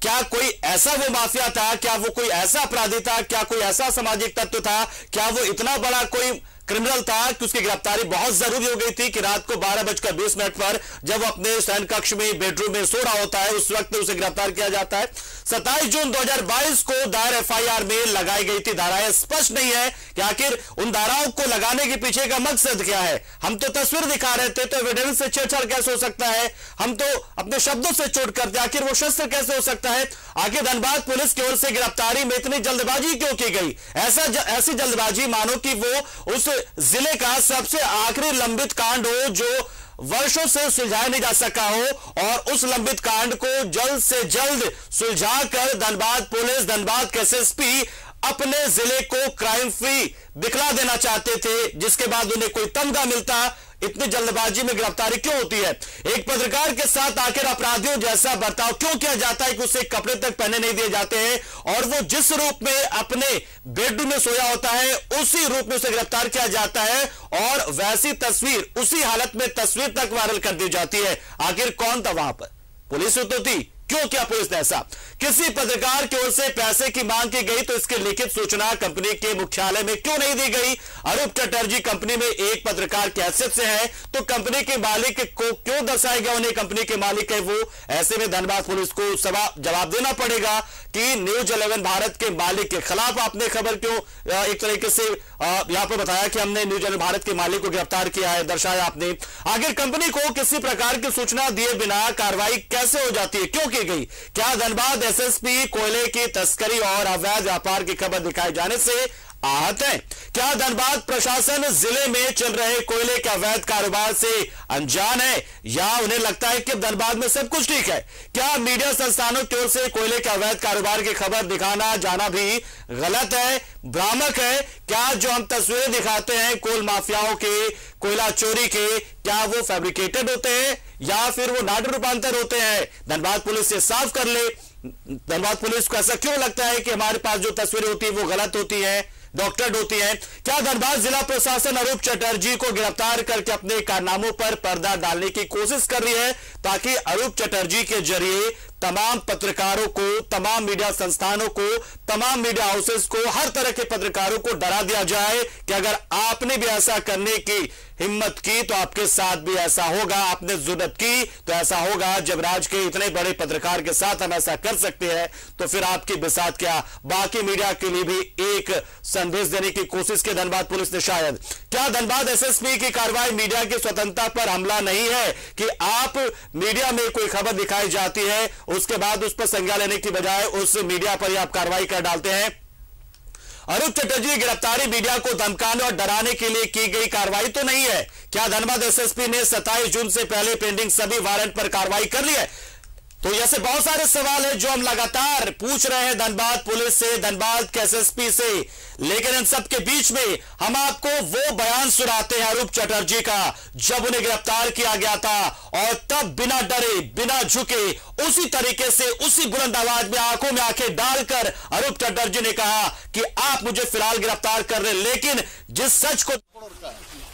क्या कोई ऐसा वो माफिया था? क्या वो कोई ऐसा अपराधी था? क्या कोई ऐसा सामाजिक तत्व था? क्या वो इतना बड़ा कोई क्रिमिनल था कि उसकी गिरफ्तारी बहुत जरूरी हो गई थी कि रात को बारह बजकर बीस मिनट पर जब अपने शयन कक्ष में, बेडरूम में सो रहा होता है, उस वक्त उसे गिरफ्तार किया जाता है? सत्ताईस जून दो हज़ार बाईस को दायर एफ आई आर में लगाई गई थी धाराएं। स्पष्ट नहीं है कि आखिर उन धाराओं को लगाने के पीछे का मकसद क्या है। हम तो तस्वीर दिखा रहे थे, तो एविडेंस से छेड़छाड़ कैसे हो सकता है? हम तो अपने शब्दों से चोट करते, आखिर वो शस्त्र कैसे हो सकता है? आखिर धनबाद पुलिस की ओर से गिरफ्तारी में इतनी जल्दबाजी क्यों की गई? ऐसा ऐसी जल्दबाजी मानो कि वो उस जिले का सबसे आखिरी लंबित कांड हो जो वर्षों से सुलझाया नहीं जा सका हो, और उस लंबित कांड को जल्द से जल्द सुलझाकर धनबाद पुलिस, धनबाद के एस एस पी अपने जिले को क्राइम फ्री दिखला देना चाहते थे, जिसके बाद उन्हें कोई तमगा मिलता। इतनी जल्दबाजी में गिरफ्तारी क्यों होती है? एक पत्रकार के साथ आखिर अपराधियों जैसा बर्ताव क्यों किया जाता है कि उसे कपड़े तक पहने नहीं दिए जाते हैं, और वो जिस रूप में अपने बेडरूम में सोया होता है उसी रूप में उसे गिरफ्तार किया जाता है, और वैसी तस्वीर, उसी हालत में तस्वीर तक वायरल कर दी जाती है। आखिर कौन था वहां पर? पुलिस तो थी, क्यों क्या पुलिस ने ऐसा? किसी पत्रकार की ओर से पैसे की मांग की गई तो इसकी लिखित सूचना कंपनी के मुख्यालय में क्यों नहीं दी गई? अरूप चटर्जी कंपनी में एक पत्रकार की हैसियत से है, तो कंपनी के मालिक को क्यों दर्शाया गया उन्हें कंपनी के मालिक है वो? ऐसे में धनबाद पुलिस को जवाब देना पड़ेगा कि न्यूज़ इलेवन भारत के मालिक के खिलाफ आपने खबर क्यों एक तरीके से यहां पर बताया कि हमने न्यूज़ इलेवन भारत के मालिक को गिरफ्तार किया है, दर्शाया आपने। आखिर कंपनी को किसी प्रकार की सूचना दिए बिना कार्रवाई कैसे हो जाती है, क्यों की गई? क्या धनबाद एस एस पी कोयले की तस्करी और अवैध व्यापार की खबर दिखाए जाने से आहत है? क्या धनबाद प्रशासन जिले में चल रहे कोयले के अवैध कारोबार से अनजान है, या उन्हें लगता है कि धनबाद में सब कुछ ठीक है? क्या मीडिया संस्थानों की ओर से कोयले के अवैध कारोबार की खबर दिखाना जाना भी गलत है, भ्रामक है? क्या जो हम तस्वीरें दिखाते हैं कोल माफियाओं के, कोयला चोरी के, क्या वो फैब्रिकेटेड होते हैं या फिर वो नाट्य रूपांतर होते हैं। धनबाद पुलिस ये साफ कर ले। धनबाद पुलिस को ऐसा क्यों लगता है कि हमारे पास जो तस्वीरें होती है वो गलत होती है, डॉक्टर्ड होती है? क्या धनबाद जिला प्रशासन अरूप चटर्जी को गिरफ्तार करके अपने कारनामों पर पर्दा डालने की कोशिश कर रही है ताकि अरूप चटर्जी के जरिए तमाम पत्रकारों को, तमाम मीडिया संस्थानों को, तमाम मीडिया हाउसेस को, हर तरह के पत्रकारों को डरा दिया जाए कि अगर आपने भी ऐसा करने की हिम्मत की तो आपके साथ भी ऐसा होगा, आपने जुर्रत की तो ऐसा होगा। जब राज्य के इतने बड़े पत्रकार के साथ हम ऐसा कर सकते हैं तो फिर आपकी बिसात क्या बाकी मीडिया के लिए भी एक संदेश देने की कोशिश की धनबाद पुलिस ने शायद। क्या धनबाद एस एस पी की कार्रवाई मीडिया की स्वतंत्रता पर हमला नहीं है कि आप मीडिया में कोई खबर दिखाई जाती है उसके बाद उस पर संज्ञा लेने की बजाय उस मीडिया पर ही आप कार्रवाई कर डालते हैं? अरूप चटर्जी गिरफ्तारी मीडिया को धमकाने और डराने के लिए की गई कार्रवाई तो नहीं है। क्या धनबाद एस एस पी ने सत्ताईस जून से पहले पेंडिंग सभी वारंट पर कार्रवाई कर ली है? तो ऐसे बहुत सारे सवाल है जो हम लगातार पूछ रहे हैं धनबाद पुलिस से, धनबाद के एस एस पी से। लेकिन इन सब के बीच में हम आपको वो बयान सुनाते हैं अरूप चटर्जी का जब उन्हें गिरफ्तार किया गया था और तब बिना डरे, बिना झुके, उसी तरीके से, उसी बुलंद आवाज में, आंखों में आंखें डालकर अरूप चटर्जी ने कहा कि आप मुझे फिलहाल गिरफ्तार कर रहे, लेकिन जिस सच को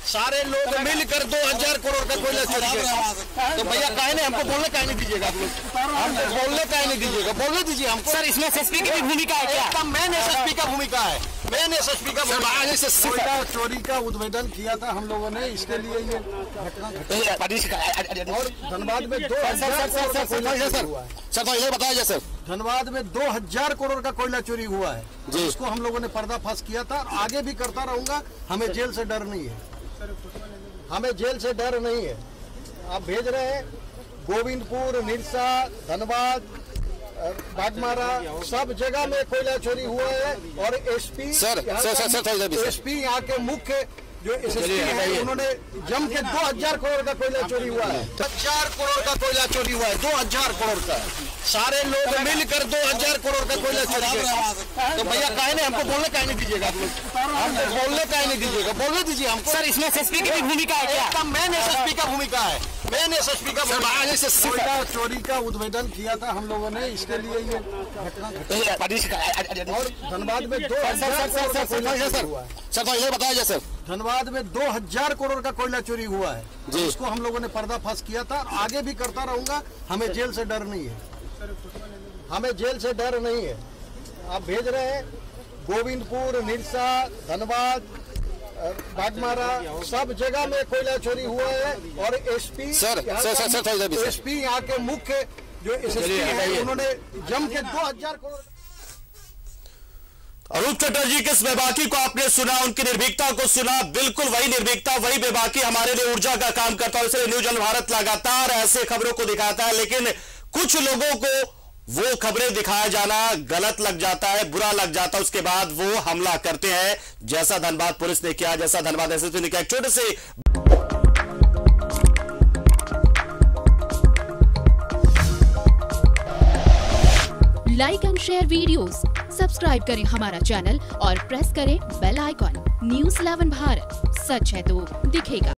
सारे लोग मिलकर दो हजार करोड़ का कोयला चोरी किया। तो भैया काहे नहीं हमको बोलने काहे नहीं दीजिएगा, हमको बोलने काहे नहीं दीजिएगा, बोलने दीजिए हमको। सर इसमें एस एस पी की भूमिका है क्या? मैन एस एस पी का भूमिका है, मैन एस एस पी का कोयला चोरी का उद्भेदन किया था हम लोगों ने, इसके लिए ये घटना। और धनबाद में दो हजार सर तो ये बताया सर धनबाद में दो हजार करोड़ का कोयला चोरी हुआ है जिसको हम लोगों ने पर्दाफाश किया था। आगे भी करता रहूंगा, हमें जेल से डर नहीं है, हमें जेल से डर नहीं है। आप भेज रहे हैं गोविंदपुर, निरसा, धनबाद, बाघमारा, सब जगह में कोयला चोरी हुआ है। और S P sir sir sir S P यहाँ के मुख्य जो एस एस पी है उन्होंने जम के दो हजार करोड़ का कोयला चोरी हुआ है, हजार करोड़ का कोयला चोरी हुआ है, दो हजार करोड़ का। सारे लोग मिलकर दो हजार करोड़ का कोयला चोरी किया। तो भैया काहे नहीं हमको बोलने काहे नहीं दीजिएगा, हमको बोलने काहे नहीं दीजिएगा, बोलने दीजिए हमको। सर इसमें एस एस पी की भूमिका है क्या? मैन एस एस पी का भूमिका है, मैन एस एस पी का कोयला चोरी का उद्भेदन किया था हम लोगों ने, इसके लिए ये घटना। और धनबाद में दो हजार बताया सर धनबाद में दो हजार करोड़ का कोयला चोरी हुआ है जिसको हम लोगों ने पर्दाफाश किया था। आगे भी करता रहूंगा, हमें जेल से डर नहीं है, हमें जेल से डर नहीं है। आप भेज रहे हैं गोविंदपुर, निरसा, धनबाद, बाघमारा, सब जगह में कोयला चोरी हुआ है। और S P sir S P यहाँ के मुख्य जो एस एस पी है उन्होंने जम के दो हजार करोड़। अरूप चटर्जी की इस बेबाकी को आपने सुना, उनकी निर्भीकता को सुना। बिल्कुल वही निर्भीकता, वही बेबाकी हमारे लिए ऊर्जा का काम करता है, इसलिए न्यूज़ इलेवन भारत लगातार ऐसे खबरों को दिखाता है। लेकिन कुछ लोगों को वो खबरें दिखाया जाना गलत लग जाता है, बुरा लग जाता है, उसके बाद वो हमला करते हैं जैसा धनबाद पुलिस ने किया, जैसा धनबाद एस एस पी ने किया। एक छोटे से like and share videos, subscribe करें हमारा चैनल और प्रेस करें bell icon. News eleven Bharat, सच है तो दिखेगा।